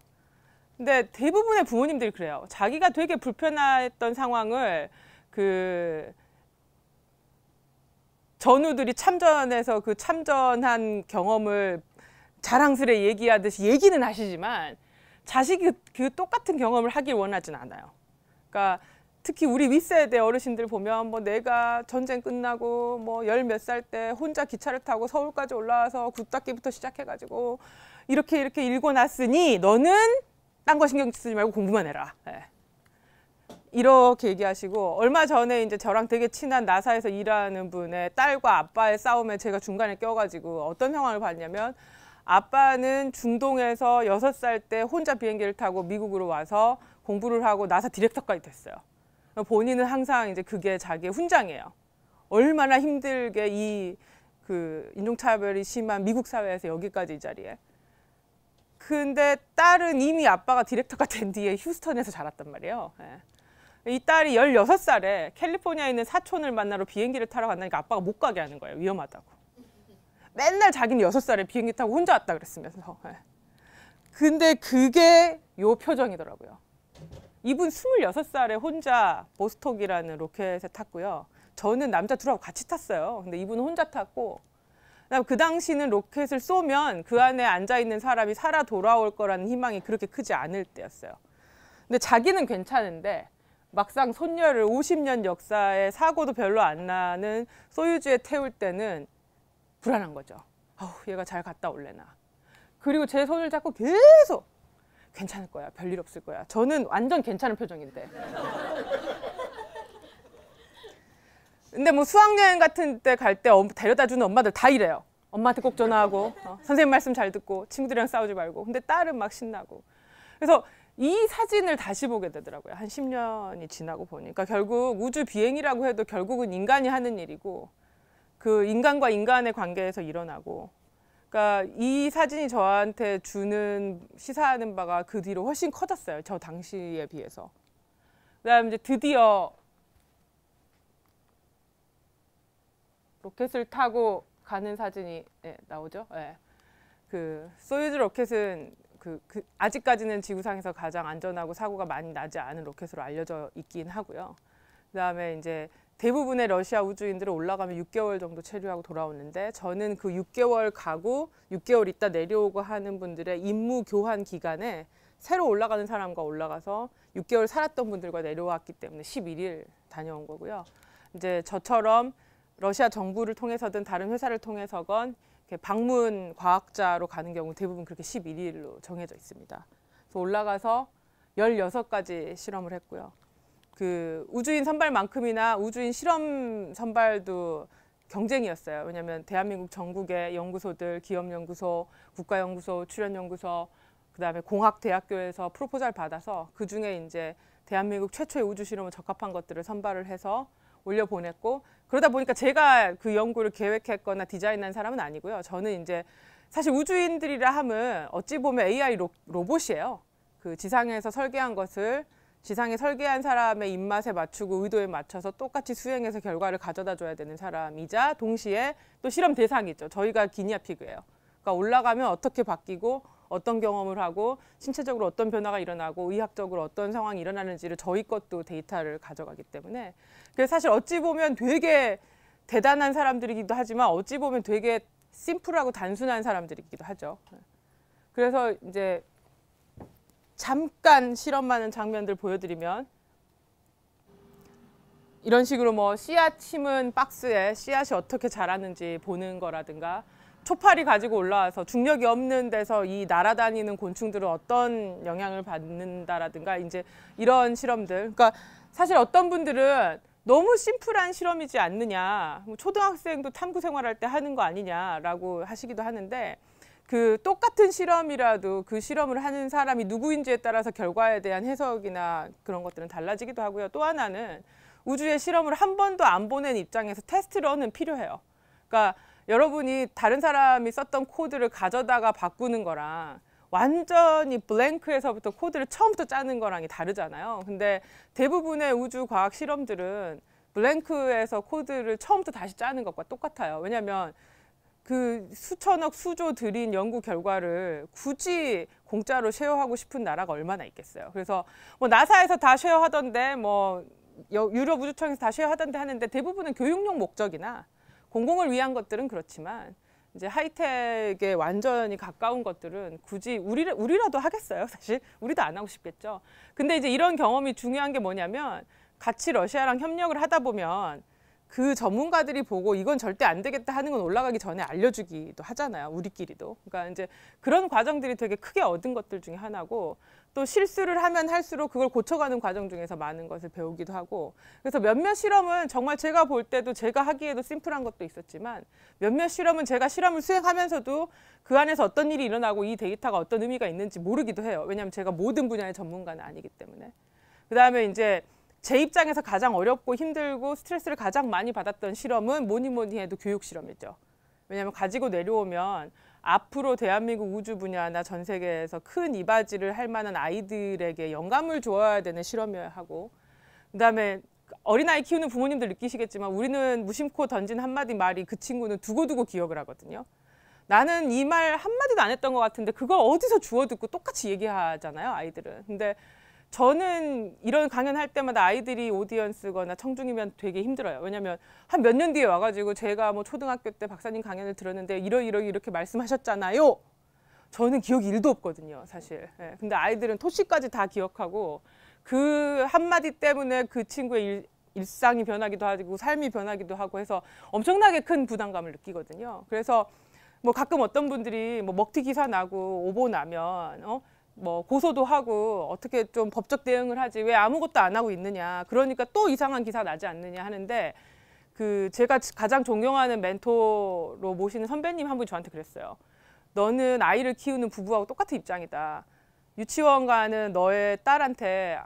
근데 대부분의 부모님들이 그래요. 자기가 되게 불편했던 상황을 그 전우들이 참전해서 그 참전한 경험을 자랑스레 얘기하듯이 얘기는 하시지만, 자식이 그 똑같은 경험을 하길 원하진 않아요. 그러니까 특히 우리 윗세대 어르신들 보면 뭐 내가 전쟁 끝나고 뭐 열 몇 살 때 혼자 기차를 타고 서울까지 올라와서 굿 닦기부터 시작해가지고 이렇게 이렇게 일궈 놨으니 너는 딴 거 신경 쓰지 말고 공부만 해라. 네. 이렇게 얘기하시고, 얼마 전에 이제 저랑 되게 친한 나사에서 일하는 분의 딸과 아빠의 싸움에 제가 중간에 껴가지고 어떤 상황을 봤냐면, 아빠는 중동에서 여섯 살 때 혼자 비행기를 타고 미국으로 와서 공부를 하고 나사 디렉터까지 됐어요. 본인은 항상 이제 그게 자기의 훈장이에요. 얼마나 힘들게 이 그 인종차별이 심한 미국 사회에서 여기까지 이 자리에. 근데 딸은 이미 아빠가 디렉터가 된 뒤에 휴스턴에서 자랐단 말이에요. 이 딸이 열여섯 살에 캘리포니아에 있는 사촌을 만나러 비행기를 타러 간다니까 아빠가 못 가게 하는 거예요. 위험하다고. 맨날 자기는 여섯 살에 비행기 타고 혼자 왔다 그랬으면서. 근데 그게 요 표정이더라고요. 이분 스물여섯 살에 혼자 보스톡이라는 로켓에 탔고요. 저는 남자 둘하고 같이 탔어요. 근데 이분은 혼자 탔고, 그 당시는 로켓을 쏘면 그 안에 앉아있는 사람이 살아 돌아올 거라는 희망이 그렇게 크지 않을 때였어요. 근데 자기는 괜찮은데 막상 손녀를 오십 년 역사에 사고도 별로 안 나는 소유즈에 태울 때는 불안한 거죠. 아우, 얘가 잘 갔다 올래나. 그리고 제 손을 잡고 계속 괜찮을 거야, 별일 없을 거야. 저는 완전 괜찮은 표정인데. 근데 뭐 수학여행 같은 때 갈 때 데려다 주는 엄마들 다 이래요. 엄마한테 꼭 전화하고, 어, 선생님 말씀 잘 듣고, 친구들이랑 싸우지 말고. 근데 딸은 막 신나고. 그래서 이 사진을 다시 보게 되더라고요. 한 십 년이 지나고 보니까 결국 우주 비행이라고 해도 결국은 인간이 하는 일이고, 그 인간과 인간의 관계에서 일어나고. 그러니까 이 사진이 저한테 주는, 시사하는 바가 그 뒤로 훨씬 커졌어요, 저 당시에 비해서. 그다음에 이제 드디어 로켓을 타고 가는 사진이 네, 나오죠. 네. 그 소유즈 로켓은 그, 그 아직까지는 지구상에서 가장 안전하고 사고가 많이 나지 않은 로켓으로 알려져 있긴 하고요. 그다음에 이제 대부분의 러시아 우주인들은 올라가면 육 개월 정도 체류하고 돌아오는데, 저는 그 육 개월 가고 육 개월 있다 내려오고 하는 분들의 임무 교환 기간에 새로 올라가는 사람과 올라가서 육 개월 살았던 분들과 내려왔기 때문에 십일 일 다녀온 거고요. 이제 저처럼 러시아 정부를 통해서든 다른 회사를 통해서건 방문 과학자로 가는 경우 대부분 그렇게 십일 일로 정해져 있습니다. 그래서 올라가서 열여섯 가지 실험을 했고요. 그 우주인 선발만큼이나 우주인 실험 선발도 경쟁이었어요. 왜냐하면 대한민국 전국의 연구소들, 기업연구소, 국가연구소, 출연연구소, 그다음에 공학대학교에서 프로포절 받아서 그중에 이제 대한민국 최초의 우주 실험에 적합한 것들을 선발을 해서 올려보냈고, 그러다 보니까 제가 그 연구를 계획했거나 디자인한 사람은 아니고요. 저는 이제 사실 우주인들이라 함은 어찌 보면 에이아이 로, 로봇이에요. 그 지상에서 설계한 것을 지상에 설계한 사람의 입맛에 맞추고 의도에 맞춰서 똑같이 수행해서 결과를 가져다 줘야 되는 사람이자 동시에 또 실험 대상이죠. 저희가 기니아피그예요. 그러니까 올라가면 어떻게 바뀌고 어떤 경험을 하고 신체적으로 어떤 변화가 일어나고 의학적으로 어떤 상황이 일어나는지를 저희 것도 데이터를 가져가기 때문에, 그래서 사실 어찌 보면 되게 대단한 사람들이기도 하지만 어찌 보면 되게 심플하고 단순한 사람들이기도 하죠. 그래서 이제 잠깐 실험하는 장면들 보여드리면, 이런 식으로 뭐 씨앗 심은 박스에 씨앗이 어떻게 자라는지 보는 거라든가, 초파리 가지고 올라와서 중력이 없는 데서 이 날아다니는 곤충들은 어떤 영향을 받는다라든가, 이제 이런 실험들. 그러니까 사실 어떤 분들은 너무 심플한 실험이지 않느냐, 초등학생도 탐구 생활할 때 하는 거 아니냐라고 하시기도 하는데, 그 똑같은 실험이라도 그 실험을 하는 사람이 누구인지에 따라서 결과에 대한 해석이나 그런 것들은 달라지기도 하고요. 또 하나는 우주에 실험을 한 번도 안 보낸 입장에서 테스트런은 필요해요. 그러니까 여러분이 다른 사람이 썼던 코드를 가져다가 바꾸는 거랑 완전히 블랭크에서부터 코드를 처음부터 짜는 거랑이 다르잖아요. 근데 대부분의 우주과학 실험들은 블랭크에서 코드를 처음부터 다시 짜는 것과 똑같아요. 왜냐하면 그 수천억 수조 들인 연구 결과를 굳이 공짜로 쉐어하고 싶은 나라가 얼마나 있겠어요. 그래서 뭐 나사에서 다 쉐어하던데, 뭐 유럽 우주청에서 다 쉐어하던데 하는데, 대부분은 교육용 목적이나 공공을 위한 것들은 그렇지만 이제 하이텍에 완전히 가까운 것들은 굳이 우리, 우리라도 하겠어요. 사실 우리도 안 하고 싶겠죠. 근데 이제 이런 경험이 중요한 게 뭐냐면, 같이 러시아랑 협력을 하다 보면 그 전문가들이 보고 이건 절대 안 되겠다 하는 건 올라가기 전에 알려주기도 하잖아요. 우리끼리도. 그러니까 이제 그런 과정들이 되게 크게 얻은 것들 중에 하나고, 또 실수를 하면 할수록 그걸 고쳐가는 과정 중에서 많은 것을 배우기도 하고, 그래서 몇몇 실험은 정말 제가 볼 때도 제가 하기에도 심플한 것도 있었지만, 몇몇 실험은 제가 실험을 수행하면서도 그 안에서 어떤 일이 일어나고 이 데이터가 어떤 의미가 있는지 모르기도 해요. 왜냐하면 제가 모든 분야의 전문가는 아니기 때문에. 그다음에 이제 제 입장에서 가장 어렵고 힘들고 스트레스를 가장 많이 받았던 실험은 뭐니 뭐니 해도 교육 실험이죠. 왜냐하면 가지고 내려오면 앞으로 대한민국 우주 분야나 전 세계에서 큰 이바지를 할 만한 아이들에게 영감을 줘야 되는 실험이어야 하고, 그다음에 어린아이 키우는 부모님들 느끼시겠지만 우리는 무심코 던진 한마디 말이 그 친구는 두고두고 기억을 하거든요. 나는 이 말 한마디도 안 했던 것 같은데 그걸 어디서 주워 듣고 똑같이 얘기하잖아요, 아이들은. 근데 저는 이런 강연할 때마다 아이들이 오디언스거나 청중이면 되게 힘들어요. 왜냐하면 한 몇 년 뒤에 와가지고 제가 뭐 초등학교 때 박사님 강연을 들었는데 이러이러이 이렇게 말씀하셨잖아요. 저는 기억이 일도 없거든요, 사실. 예. 근데 아이들은 토씨까지 다 기억하고 그 한마디 때문에 그 친구의 일, 일상이 변하기도 하고 삶이 변하기도 하고 해서 엄청나게 큰 부담감을 느끼거든요. 그래서 뭐 가끔 어떤 분들이 뭐 먹튀 기사 나고 오보 나면 어? 뭐 고소도 하고 어떻게 좀 법적 대응을 하지 왜 아무것도 안 하고 있느냐, 그러니까 또 이상한 기사 나지 않느냐 하는데, 그 제가 가장 존경하는 멘토로 모시는 선배님 한 분이 저한테 그랬어요. 너는 아이를 키우는 부부하고 똑같은 입장이다. 유치원 가는 너의 딸한테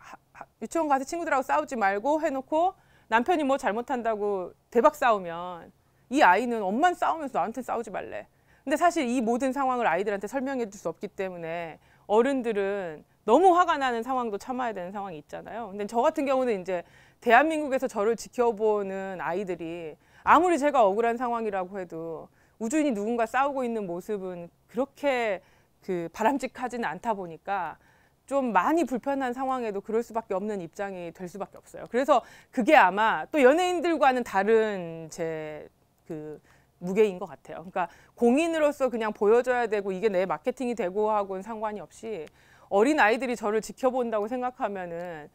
유치원 가서 친구들하고 싸우지 말고 해놓고 남편이 뭐 잘못한다고 대박 싸우면 이 아이는 엄만 싸우면서 나한테 싸우지 말래. 근데 사실 이 모든 상황을 아이들한테 설명해 줄 수 없기 때문에 어른들은 너무 화가 나는 상황도 참아야 되는 상황이 있잖아요. 근데 저 같은 경우는 이제 대한민국에서 저를 지켜보는 아이들이 아무리 제가 억울한 상황이라고 해도 우주인이 누군가 싸우고 있는 모습은 그렇게 그 바람직하지는 않다 보니까 좀 많이 불편한 상황에도 그럴 수밖에 없는 입장이 될 수밖에 없어요. 그래서 그게 아마 또 연예인들과는 다른 제 그 무게인 것 같아요. 그러니까 공인으로서 그냥 보여줘야 되고 이게 내 마케팅이 되고 하고는 상관이 없이 어린 아이들이 저를 지켜본다고 생각하면은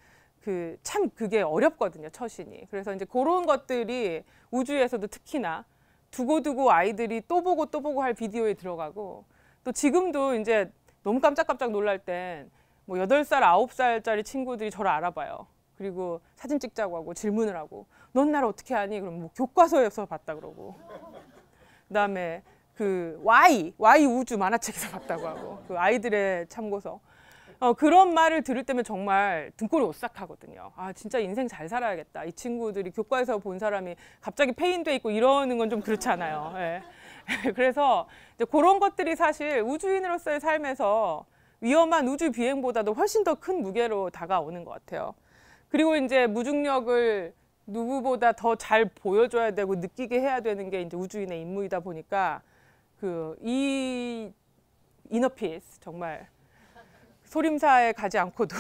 그 참 그게 어렵거든요, 처신이. 그래서 이제 그런 것들이 우주에서도 특히나 두고두고 아이들이 또 보고 또 보고 할 비디오에 들어가고, 또 지금도 이제 너무 깜짝깜짝 놀랄 땐 뭐 여덟 살, 아홉 살짜리 친구들이 저를 알아봐요. 그리고 사진 찍자고 하고 질문을 하고, 넌 날 어떻게 하니? 그럼 뭐 교과서에서 봤다 그러고, 그다음에 그 Y, Y 우주 만화책에서 봤다고 하고, 그 아이들의 참고서. 어, 그런 말을 들을 때면 정말 등골이 오싹하거든요. 아, 진짜 인생 잘 살아야겠다. 이 친구들이 교과에서 본 사람이 갑자기 폐인돼 있고 이러는 건 좀 그렇잖아요. 예. 그래서 이제 그런 것들이 사실 우주인으로서의 삶에서 위험한 우주 비행보다도 훨씬 더 큰 무게로 다가오는 것 같아요. 그리고 이제 무중력을 누구보다 더 잘 보여줘야 되고 느끼게 해야 되는 게 이제 우주인의 임무이다 보니까, 그 이 이너피스 정말 소림사에 가지 않고도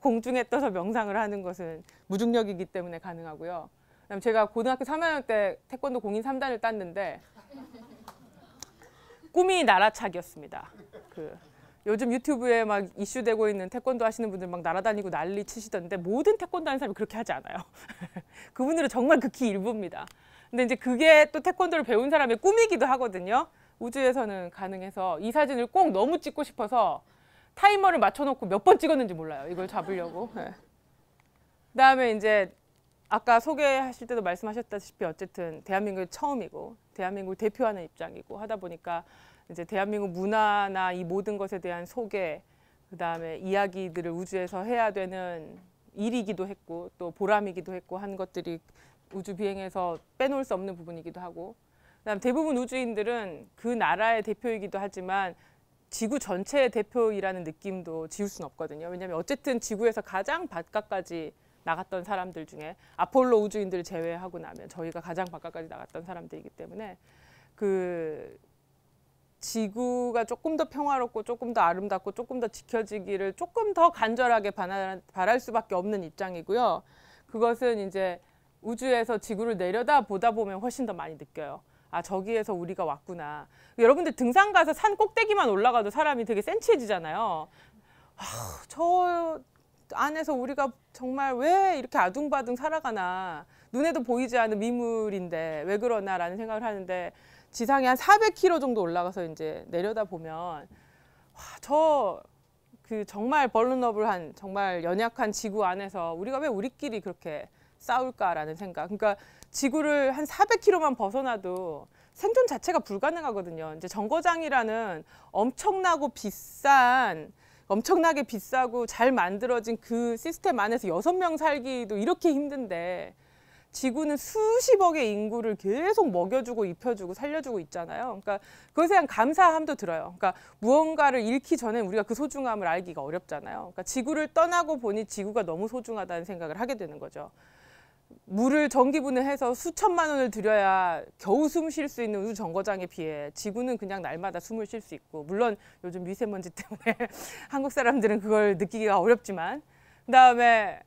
공중에 떠서 명상을 하는 것은 무중력이기 때문에 가능하고요. 그다음 제가 고등학교 삼 학년 때 태권도 공인 삼 단을 땄는데 꿈이 날아차기였습니다. 그 요즘 유튜브에 막 이슈되고 있는 태권도 하시는 분들 막 날아다니고 난리 치시던데, 모든 태권도 하는 사람이 그렇게 하지 않아요. 그분들은 정말 극히 일부입니다. 근데 이제 그게 또 태권도를 배운 사람의 꿈이기도 하거든요. 우주에서는 가능해서 이 사진을 꼭 너무 찍고 싶어서 타이머를 맞춰놓고 몇 번 찍었는지 몰라요. 이걸 잡으려고. 네. 그다음에 이제 아까 소개하실 때도 말씀하셨다시피 어쨌든 대한민국이 처음이고 대한민국을 대표하는 입장이고 하다 보니까 이제 대한민국 문화나 이 모든 것에 대한 소개, 그다음에 이야기들을 우주에서 해야 되는 일이기도 했고 또 보람이기도 했고 한 것들이 우주 비행에서 빼놓을 수 없는 부분이기도 하고, 그다음 대부분 우주인들은 그 나라의 대표이기도 하지만 지구 전체의 대표이라는 느낌도 지울 수는 없거든요. 왜냐하면 어쨌든 지구에서 가장 바깥까지 나갔던 사람들 중에, 아폴로 우주인들을 제외하고 나면 저희가 가장 바깥까지 나갔던 사람들이기 때문에, 그 지구가 조금 더 평화롭고 조금 더 아름답고 조금 더 지켜지기를 조금 더 간절하게 바랄 수밖에 없는 입장이고요. 그것은 이제 우주에서 지구를 내려다 보다 보면 훨씬 더 많이 느껴요. 아, 저기에서 우리가 왔구나. 여러분들 등산 가서 산 꼭대기만 올라가도 사람이 되게 센치해지잖아요. 아, 저 안에서 우리가 정말 왜 이렇게 아둥바둥 살아가나. 눈에도 보이지 않은 미물인데 왜 그러나라는 생각을 하는데, 지상에 한 사백 킬로미터 정도 올라가서 이제 내려다 보면, 와, 저 그 정말 벌너블한, 정말 연약한 지구 안에서 우리가 왜 우리끼리 그렇게 싸울까라는 생각. 그러니까 지구를 한 사백 킬로미터만 벗어나도 생존 자체가 불가능하거든요. 이제 정거장이라는 엄청나고 비싼, 엄청나게 비싸고 잘 만들어진 그 시스템 안에서 여섯 명 살기도 이렇게 힘든데, 지구는 수십억의 인구를 계속 먹여주고 입혀주고 살려주고 있잖아요. 그러니까 그것에 대한 감사함도 들어요. 그러니까 무언가를 잃기 전에 우리가 그 소중함을 알기가 어렵잖아요. 그러니까 지구를 떠나고 보니 지구가 너무 소중하다는 생각을 하게 되는 거죠. 물을 전기분해 해서 수천만 원을 들여야 겨우 숨 쉴 수 있는 우주 정거장에 비해 지구는 그냥 날마다 숨을 쉴 수 있고, 물론 요즘 미세먼지 때문에 한국 사람들은 그걸 느끼기가 어렵지만, 그다음에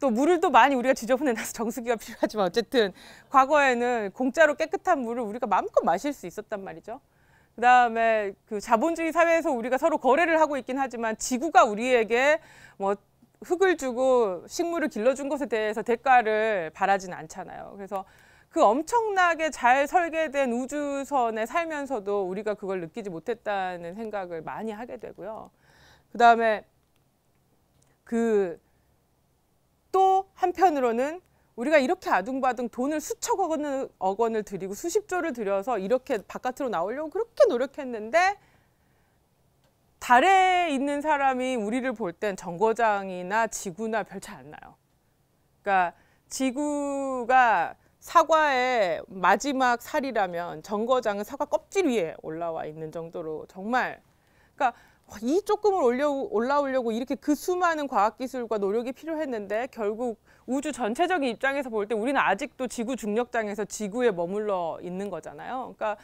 또 물을 또 많이 우리가 지저분해놔서 정수기가 필요하지만 어쨌든 과거에는 공짜로 깨끗한 물을 우리가 마음껏 마실 수 있었단 말이죠. 그다음에 그 자본주의 사회에서 우리가 서로 거래를 하고 있긴 하지만, 지구가 우리에게 뭐 흙을 주고 식물을 길러준 것에 대해서 대가를 바라진 않잖아요. 그래서 그 엄청나게 잘 설계된 우주선에 살면서도 우리가 그걸 느끼지 못했다는 생각을 많이 하게 되고요. 그다음에 그 또 한편으로는 우리가 이렇게 아둥바둥 돈을 수천억 원을, 억 원을 들이고 수십조를 들여서 이렇게 바깥으로 나오려고 그렇게 노력했는데, 달에 있는 사람이 우리를 볼 땐 정거장이나 지구나 별 차이 안 나요. 그러니까 지구가 사과의 마지막 살이라면 정거장은 사과 껍질 위에 올라와 있는 정도로 정말, 그러니까 이 조금을 올려, 올라오려고 이렇게 그 수많은 과학기술과 노력이 필요했는데, 결국 우주 전체적인 입장에서 볼 때 우리는 아직도 지구 중력장에서 지구에 머물러 있는 거잖아요. 그러니까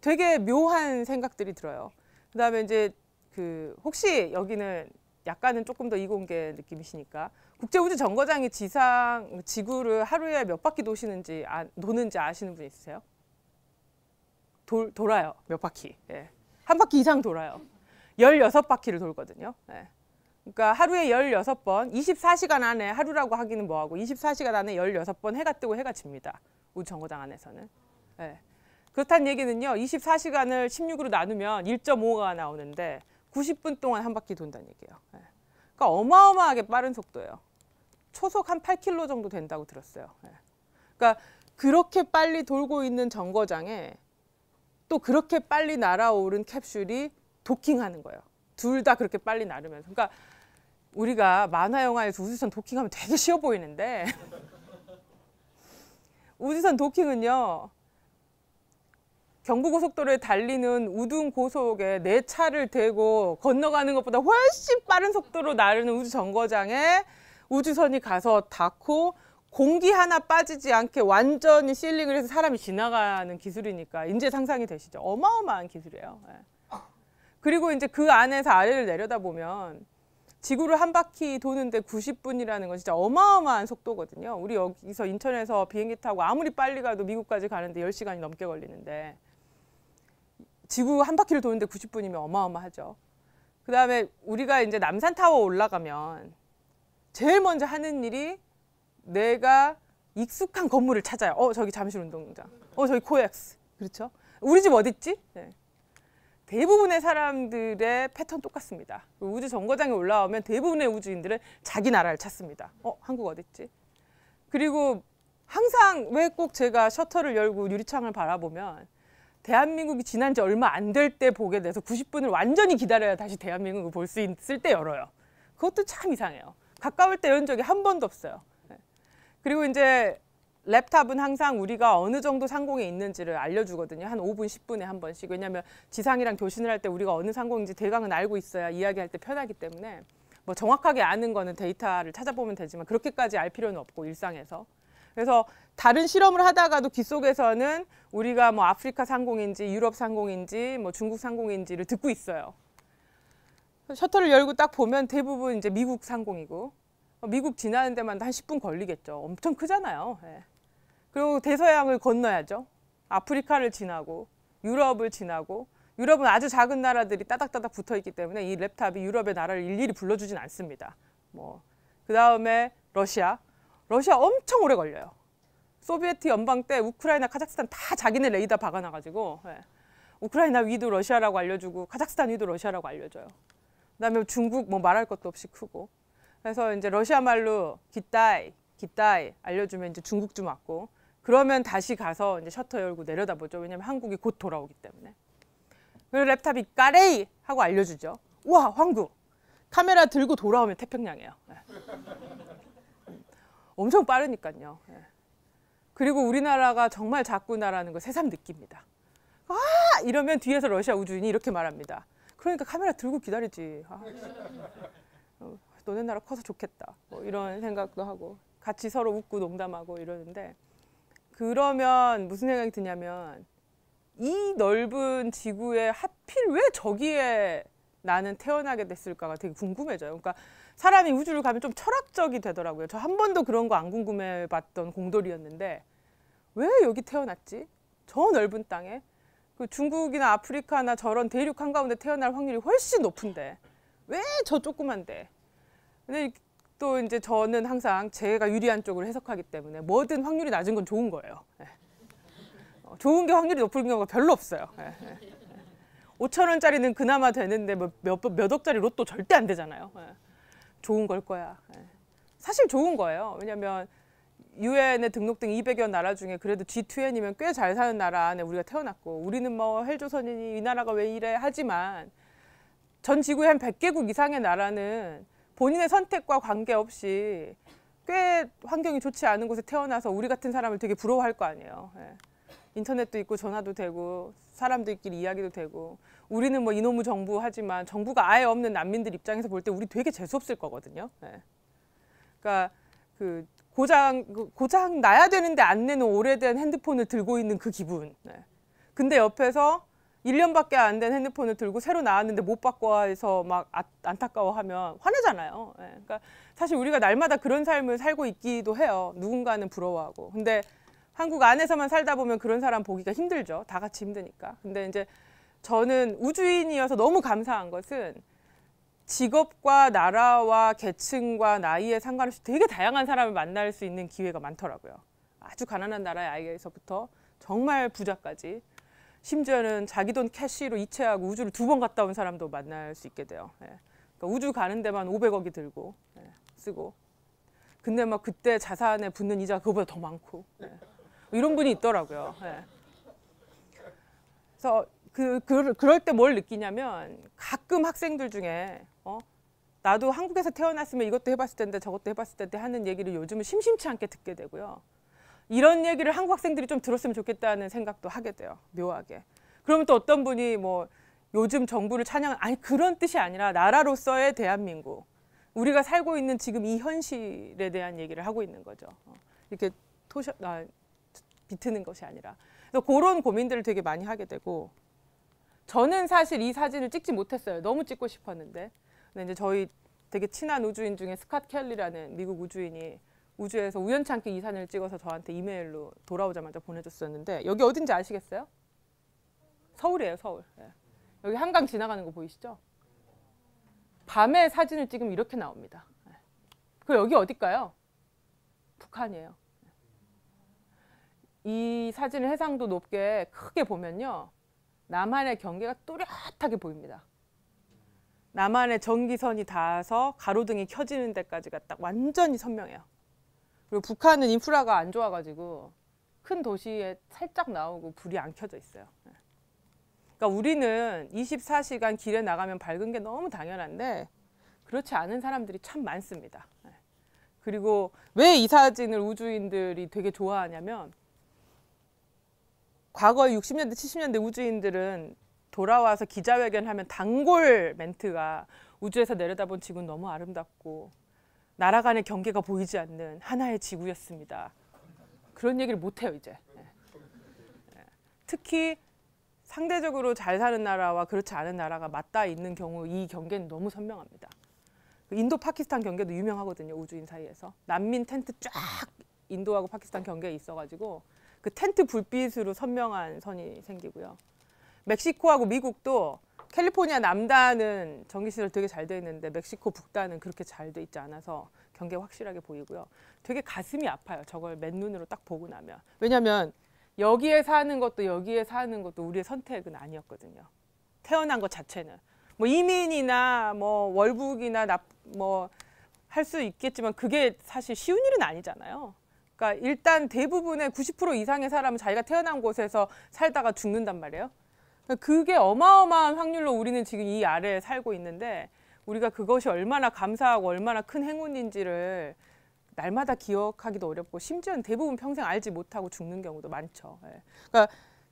되게 묘한 생각들이 들어요. 그다음에 이제 그 혹시 여기는 약간은 조금 더 이공계 느낌이시니까, 국제우주정거장이 지상 지구를 하루에 몇 바퀴 도시는지 아, 도는지 아시는 분 있으세요? 돌, 돌아요. 몇 바퀴. 예. 한 바퀴 이상 돌아요. 열여섯 바퀴를 돌거든요. 예. 그러니까 하루에 열여섯 번, 이십사 시간 안에, 하루라고 하기는 뭐하고 이십사 시간 안에 열여섯 번 해가 뜨고 해가 집니다. 우주 정거장 안에서는. 네. 그렇다는 얘기는요. 이십사 시간을 십육으로 나누면 일 점 오가 나오는데 구십 분 동안 한 바퀴 돈다는 얘기예요. 네. 그러니까 어마어마하게 빠른 속도예요. 초속 한 팔 킬로미터 정도 된다고 들었어요. 네. 그러니까 그렇게 빨리 돌고 있는 정거장에 또 그렇게 빨리 날아오른 캡슐이 도킹하는 거예요. 둘 다 그렇게 빨리 나르면서. 그러니까 우리가 만화 영화에서 우주선 도킹하면 되게 쉬워 보이는데 우주선 도킹은요. 경부고속도로에 달리는 우등 고속에 내 차를 대고 건너가는 것보다 훨씬 빠른 속도로 나르는 우주정거장에 우주선이 가서 닿고 공기 하나 빠지지 않게 완전히 실링을 해서 사람이 지나가는 기술이니까 이제 상상이 되시죠. 어마어마한 기술이에요. 그리고 이제 그 안에서 아래를 내려다보면 지구를 한 바퀴 도는데 구십 분이라는 건 진짜 어마어마한 속도거든요. 우리 여기서 인천에서 비행기 타고 아무리 빨리 가도 미국까지 가는데 열 시간이 넘게 걸리는데 지구 한 바퀴를 도는데 구십 분이면 어마어마하죠. 그다음에 우리가 이제 남산타워 올라가면 제일 먼저 하는 일이 내가 익숙한 건물을 찾아요. 어, 저기 잠실 운동장. 어, 저기 코엑스. 그렇죠? 우리 집 어딨지? 네. 대부분의 사람들의 패턴 똑같습니다. 우주 정거장에 올라오면 대부분의 우주인들은 자기 나라를 찾습니다. 어, 한국 어딨지? 그리고 항상 왜 꼭 제가 셔터를 열고 유리창을 바라보면 대한민국이 지난 지 얼마 안 될 때 보게 돼서 구십 분을 완전히 기다려야 다시 대한민국을 볼 수 있을 때 열어요. 그것도 참 이상해요. 가까울 때 연 적이 한 번도 없어요. 그리고 이제 랩탑은 항상 우리가 어느 정도 상공에 있는지를 알려주거든요. 한 오 분, 십 분에 한 번씩. 왜냐하면 지상이랑 교신을 할 때 우리가 어느 상공인지 대강은 알고 있어야 이야기할 때 편하기 때문에 뭐 정확하게 아는 거는 데이터를 찾아보면 되지만 그렇게까지 알 필요는 없고 일상에서. 그래서 다른 실험을 하다가도 귓속에서는 우리가 뭐 아프리카 상공인지 유럽 상공인지 뭐 중국 상공인지를 듣고 있어요. 셔터를 열고 딱 보면 대부분 이제 미국 상공이고 미국 지나는 데만 한 십 분 걸리겠죠. 엄청 크잖아요. 예. 그리고 대서양을 건너야죠. 아프리카를 지나고 유럽을 지나고 유럽은 아주 작은 나라들이 따닥따닥 붙어 있기 때문에 이 랩탑이 유럽의 나라를 일일이 불러주진 않습니다. 뭐 그다음에 러시아. 러시아 엄청 오래 걸려요. 소비에트 연방 때 우크라이나, 카자흐스탄 다 자기네 레이더 박아놔가지고 예. 우크라이나 위도 러시아라고 알려주고 카자흐스탄 위도 러시아라고 알려줘요. 그다음에 중국 뭐 말할 것도 없이 크고. 그래서 이제 러시아 말로 기따이, 기따이 알려주면 이제 중국 좀 왔고 그러면 다시 가서 이제 셔터 열고 내려다보죠. 왜냐하면 한국이 곧 돌아오기 때문에. 그리고 랩탑이 까레이 하고 알려주죠. 우와, 한국. 카메라 들고 돌아오면 태평양이에요. 네. 엄청 빠르니까요. 네. 그리고 우리나라가 정말 작구나라는 걸 새삼 느낍니다. 아, 이러면 뒤에서 러시아 우주인이 이렇게 말합니다. 그러니까 카메라 들고 기다리지. 아. 너네 나라 커서 좋겠다. 뭐 이런 생각도 하고 같이 서로 웃고 농담하고 이러는데 그러면 무슨 생각이 드냐면 이 넓은 지구에 하필 왜 저기에 나는 태어나게 됐을까가 되게 궁금해져요. 그러니까 사람이 우주를 가면 좀 철학적이 되더라고요. 저 한 번도 그런 거 안 궁금해봤던 공돌이었는데 왜 여기 태어났지? 저 넓은 땅에? 그 중국이나 아프리카나 저런 대륙 한가운데 태어날 확률이 훨씬 높은데 왜 저 조그만데? 근데 또 이제 저는 항상 제가 유리한 쪽을 해석하기 때문에 뭐든 확률이 낮은 건 좋은 거예요. 네. 좋은 게 확률이 높은 경우가 별로 없어요. 네. 오천 원짜리는 그나마 되는데 몇, 몇, 몇 억짜리 로또 절대 안 되잖아요. 네. 좋은 걸 거야. 네. 사실 좋은 거예요. 왜냐하면 유엔에 등록된 이백여 나라 중에 그래도 지 투엔이면 꽤 잘 사는 나라 안에 우리가 태어났고 우리는 뭐 헬조선이니 이 나라가 왜 이래 하지만 전 지구의 한 백 개국 이상의 나라는 본인의 선택과 관계없이 꽤 환경이 좋지 않은 곳에 태어나서 우리 같은 사람을 되게 부러워할 거 아니에요. 예. 인터넷도 있고 전화도 되고 사람들끼리 이야기도 되고 우리는 뭐 이놈의 정부 하지만 정부가 아예 없는 난민들 입장에서 볼 때 우리 되게 재수없을 거거든요. 예. 그러니까 그 고장, 고장 나야 되는데 안 내는 오래된 핸드폰을 들고 있는 그 기분. 예. 근데 옆에서 일 년밖에 안 된 핸드폰을 들고 새로 나왔는데 못 바꿔서 막 아, 안타까워하면 화내잖아요. 예. 그러니까 사실 우리가 날마다 그런 삶을 살고 있기도 해요. 누군가는 부러워하고. 근데 한국 안에서만 살다 보면 그런 사람 보기가 힘들죠. 다 같이 힘드니까. 근데 이제 저는 우주인이어서 너무 감사한 것은 직업과 나라와 계층과 나이에 상관없이 되게 다양한 사람을 만날 수 있는 기회가 많더라고요. 아주 가난한 나라의 아이에서부터 정말 부자까지, 심지어는 자기 돈 캐시로 이체하고 우주를 두 번 갔다 온 사람도 만날 수 있게 돼요. 예. 그러니까 우주 가는 데만 오백억이 들고 예. 쓰고, 근데 막 그때 자산에 붙는 이자가 그거보다 더 많고 예. 이런 분이 있더라고요. 예. 그래서 그, 그, 그럴 때 뭘 느끼냐면, 가끔 학생들 중에 어? 나도 한국에서 태어났으면 이것도 해봤을 텐데 저것도 해봤을 텐데 하는 얘기를 요즘은 심심치 않게 듣게 되고요. 이런 얘기를 한국 학생들이 좀 들었으면 좋겠다는 생각도 하게 돼요. 묘하게. 그러면 또 어떤 분이 뭐 요즘 정부를 찬양하는, 아니 그런 뜻이 아니라 나라로서의 대한민국, 우리가 살고 있는 지금 이 현실에 대한 얘기를 하고 있는 거죠. 이렇게 토셔, 아, 비트는 것이 아니라. 그래서 그런 고민들을 되게 많이 하게 되고, 저는 사실 이 사진을 찍지 못했어요. 너무 찍고 싶었는데. 근데 이제 저희 되게 친한 우주인 중에 스캇 켈리라는 미국 우주인이 우주에서 우연찮게 이 사진을 찍어서 저한테 이메일로 돌아오자마자 보내줬었는데, 여기 어딘지 아시겠어요? 서울이에요, 서울. 예. 여기 한강 지나가는 거 보이시죠? 밤에 사진을 찍으면 이렇게 나옵니다. 예. 그 여기 어딜까요? 북한이에요. 이 사진의 해상도 높게 크게 보면요, 남한의 경계가 또렷하게 보입니다. 남한의 전기선이 닿아서 가로등이 켜지는 데까지가 딱 완전히 선명해요. 그리고 북한은 인프라가 안 좋아가지고 큰 도시에 살짝 나오고 불이 안 켜져 있어요. 그러니까 우리는 이십사 시간 길에 나가면 밝은 게 너무 당연한데 그렇지 않은 사람들이 참 많습니다. 그리고 왜 이 사진을 우주인들이 되게 좋아하냐면, 과거에 육십 년대, 칠십 년대 우주인들은 돌아와서 기자회견하면 단골 멘트가 우주에서 내려다본 지구는 너무 아름답고 나라 간의 경계가 보이지 않는 하나의 지구였습니다. 그런 얘기를 못해요, 이제. 특히 상대적으로 잘 사는 나라와 그렇지 않은 나라가 맞닿아 있는 경우 이 경계는 너무 선명합니다. 인도, 파키스탄 경계도 유명하거든요, 우주인 사이에서. 난민 텐트 쫙 인도하고 파키스탄 경계에 있어가지고 그 텐트 불빛으로 선명한 선이 생기고요. 멕시코하고 미국도 캘리포니아 남단은 전기시설 되게 잘 돼 있는데 멕시코 북단은 그렇게 잘 돼 있지 않아서 경계가 확실하게 보이고요. 되게 가슴이 아파요, 저걸 맨눈으로 딱 보고 나면. 왜냐하면 여기에 사는 것도 여기에 사는 것도 우리의 선택은 아니었거든요. 태어난 것 자체는. 뭐 이민이나 뭐 월북이나 뭐 할 수 있겠지만 그게 사실 쉬운 일은 아니잖아요. 그러니까 일단 대부분의 구십 퍼센트 이상의 사람은 자기가 태어난 곳에서 살다가 죽는단 말이에요. 그게 어마어마한 확률로 우리는 지금 이 아래에 살고 있는데, 우리가 그것이 얼마나 감사하고 얼마나 큰 행운인지를 날마다 기억하기도 어렵고, 심지어는 대부분 평생 알지 못하고 죽는 경우도 많죠. 그러니까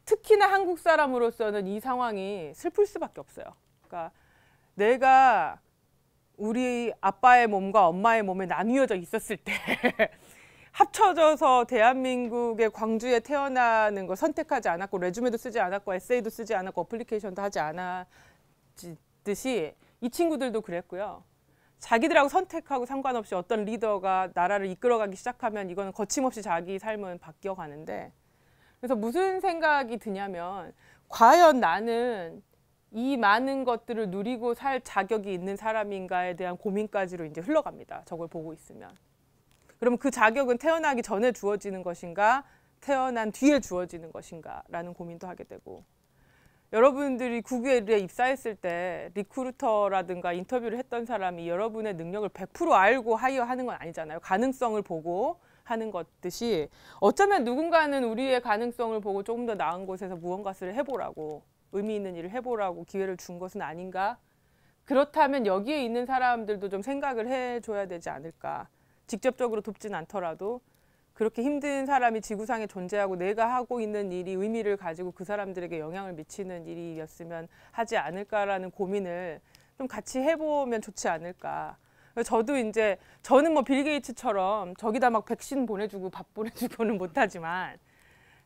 특히나 한국 사람으로서는 이 상황이 슬플 수밖에 없어요. 그러니까 내가 우리 아빠의 몸과 엄마의 몸에 나뉘어져 있었을 때 합쳐져서 대한민국의 광주에 태어나는 걸 선택하지 않았고, 레주메도 쓰지 않았고, 에세이도 쓰지 않았고, 어플리케이션도 하지 않았듯이 이 친구들도 그랬고요. 자기들하고 선택하고 상관없이 어떤 리더가 나라를 이끌어가기 시작하면 이거는 거침없이 자기 삶은 바뀌어가는데, 그래서 무슨 생각이 드냐면, 과연 나는 이 많은 것들을 누리고 살 자격이 있는 사람인가에 대한 고민까지로 이제 흘러갑니다, 저걸 보고 있으면. 그럼 그 자격은 태어나기 전에 주어지는 것인가, 태어난 뒤에 주어지는 것인가라는 고민도 하게 되고, 여러분들이 구글에 입사했을 때 리크루터라든가 인터뷰를 했던 사람이 여러분의 능력을 백 퍼센트 알고 하이어하는 건 아니잖아요. 가능성을 보고 하는 것듯이, 어쩌면 누군가는 우리의 가능성을 보고 조금 더 나은 곳에서 무언가를 해보라고, 의미 있는 일을 해보라고 기회를 준 것은 아닌가. 그렇다면 여기에 있는 사람들도 좀 생각을 해줘야 되지 않을까. 직접적으로 돕진 않더라도 그렇게 힘든 사람이 지구상에 존재하고 내가 하고 있는 일이 의미를 가지고 그 사람들에게 영향을 미치는 일이었으면 하지 않을까라는 고민을 좀 같이 해보면 좋지 않을까. 저도 이제, 저는 뭐 빌 게이츠처럼 저기다 막 백신 보내주고 밥 보내주고는 못하지만,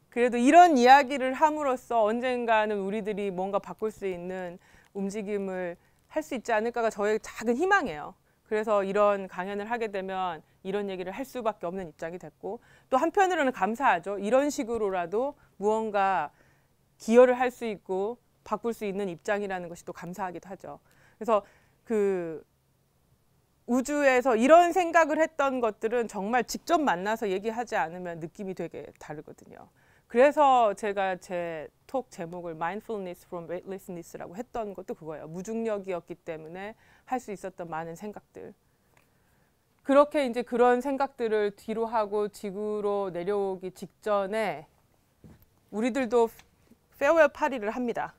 그래도 이런 이야기를 함으로써 언젠가는 우리들이 뭔가 바꿀 수 있는 움직임을 할 수 있지 않을까가 저의 작은 희망이에요. 그래서 이런 강연을 하게 되면 이런 얘기를 할 수밖에 없는 입장이 됐고, 또 한편으로는 감사하죠. 이런 식으로라도 무언가 기여를 할 수 있고 바꿀 수 있는 입장이라는 것이 또 감사하기도 하죠. 그래서 그 우주에서 이런 생각을 했던 것들은 정말 직접 만나서 얘기하지 않으면 느낌이 되게 다르거든요. 그래서 제가 제 톡 제목을 Mindfulness from Weightlessness라고 했던 것도 그거예요. 무중력이었기 때문에 할 수 있었던 많은 생각들. 그렇게 이제 그런 생각들을 뒤로 하고 지구로 내려오기 직전에 우리들도 페어웰 파티를 합니다.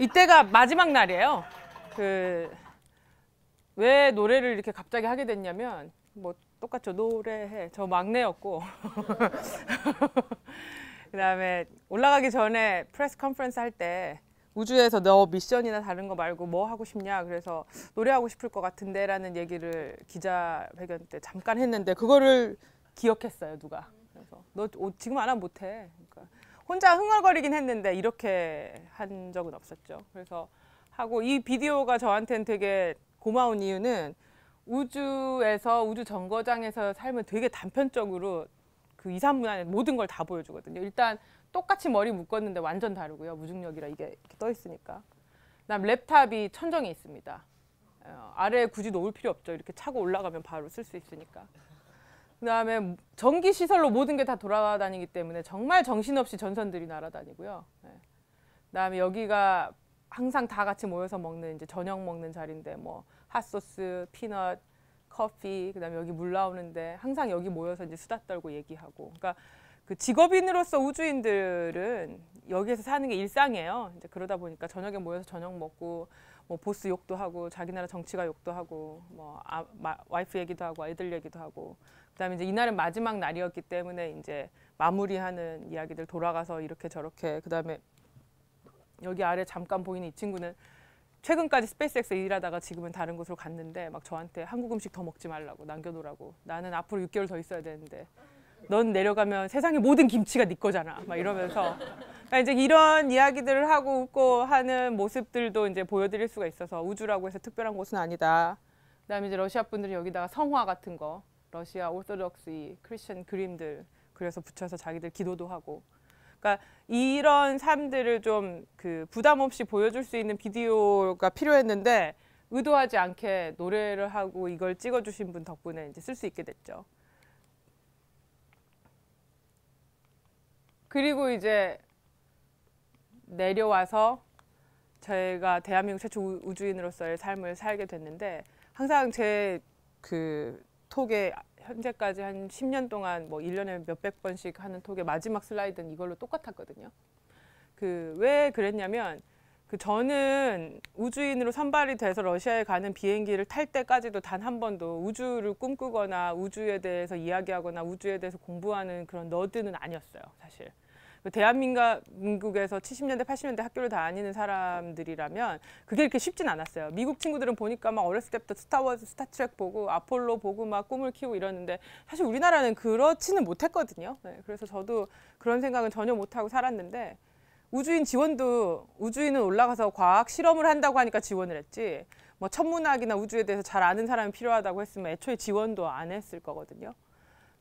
이때가 마지막 날이에요. 그 왜 노래를 이렇게 갑자기 하게 됐냐면 뭐 똑같죠. 노래해. 저 막내였고 그다음에 올라가기 전에 프레스 컨퍼런스 할 때 우주에서 너 미션이나 다른 거 말고 뭐 하고 싶냐 그래서 노래하고 싶을 것 같은데 라는 얘기를 기자회견 때 잠깐 했는데 그거를 기억했어요. 누가. 그래서 너 지금 안 하면 못해. 그러니까 혼자 흥얼거리긴 했는데 이렇게 한 적은 없었죠. 그래서 하고 이 비디오가 저한테는 되게 고마운 이유는 우주에서 우주 정거장에서 삶을 되게 단편적으로 그 이산문 안에 모든 걸 다 보여주거든요. 일단 똑같이 머리 묶었는데 완전 다르고요. 무중력이라 이게 이렇게 떠 있으니까. 그다음 랩탑이 천정에 있습니다. 아래에 굳이 놓을 필요 없죠. 이렇게 차고 올라가면 바로 쓸 수 있으니까. 그다음에 전기 시설로 모든 게 다 돌아다니기 때문에 정말 정신없이 전선들이 날아다니고요. 네. 그다음에 여기가 항상 다 같이 모여서 먹는 이제 저녁 먹는 자리인데 뭐 핫소스, 피넛, 커피, 그다음에 여기 물 나오는데 항상 여기 모여서 이제 수다 떨고 얘기하고. 그러니까 그 직업인으로서 우주인들은 여기에서 사는 게 일상이에요. 이제 그러다 보니까 저녁에 모여서 저녁 먹고 뭐 보스 욕도 하고 자기 나라 정치가 욕도 하고 뭐 아, 마, 와이프 얘기도 하고 아이들 얘기도 하고 그다음에 이제 이날은 마지막 날이었기 때문에 이제 마무리하는 이야기들 돌아가서 이렇게 저렇게 그다음에 여기 아래 잠깐 보이는 이 친구는 최근까지 스페이스X 일하다가 지금은 다른 곳으로 갔는데 막 저한테 한국 음식 더 먹지 말라고 남겨놓으라고 나는 앞으로 육 개월 더 있어야 되는데 넌 내려가면 세상의 모든 김치가 네 거잖아 막 이러면서 그러니까 이제 이런 이야기들을 하고 웃고 하는 모습들도 이제 보여드릴 수가 있어서 우주라고 해서 특별한 곳은 아니다. 그다음에 이제 러시아 분들이 여기다가 성화 같은 거 러시아 오르토독스 크리스천 그림들 그래서 붙여서 자기들 기도도 하고. 그러니까 이런 삶들을 좀 그 부담 없이 보여줄 수 있는 비디오가 필요했는데 의도하지 않게 노래를 하고 이걸 찍어주신 분 덕분에 이제 쓸 수 있게 됐죠. 그리고 이제 내려와서 제가 대한민국 최초 우주인으로서의 삶을 살게 됐는데 항상 제 그 톡에 현재까지 한 십 년 동안 뭐 일 년에 몇백 번씩 하는 톡의 마지막 슬라이드는 이걸로 똑같았거든요. 그 왜 그랬냐면 그 저는 우주인으로 선발이 돼서 러시아에 가는 비행기를 탈 때까지도 단 한 번도 우주를 꿈꾸거나 우주에 대해서 이야기하거나 우주에 대해서 공부하는 그런 너드는 아니었어요. 사실. 대한민국에서 칠십 년대, 팔십 년대 학교를 다니는 사람들이라면 그게 이렇게 쉽진 않았어요. 미국 친구들은 보니까 막 어렸을 때부터 스타워즈, 스타트랙 보고 아폴로 보고 막 꿈을 키우고 이러는데 사실 우리나라는 그렇지는 못했거든요. 네, 그래서 저도 그런 생각은 전혀 못하고 살았는데 우주인 지원도 우주인은 올라가서 과학 실험을 한다고 하니까 지원을 했지 뭐 천문학이나 우주에 대해서 잘 아는 사람이 필요하다고 했으면 애초에 지원도 안 했을 거거든요.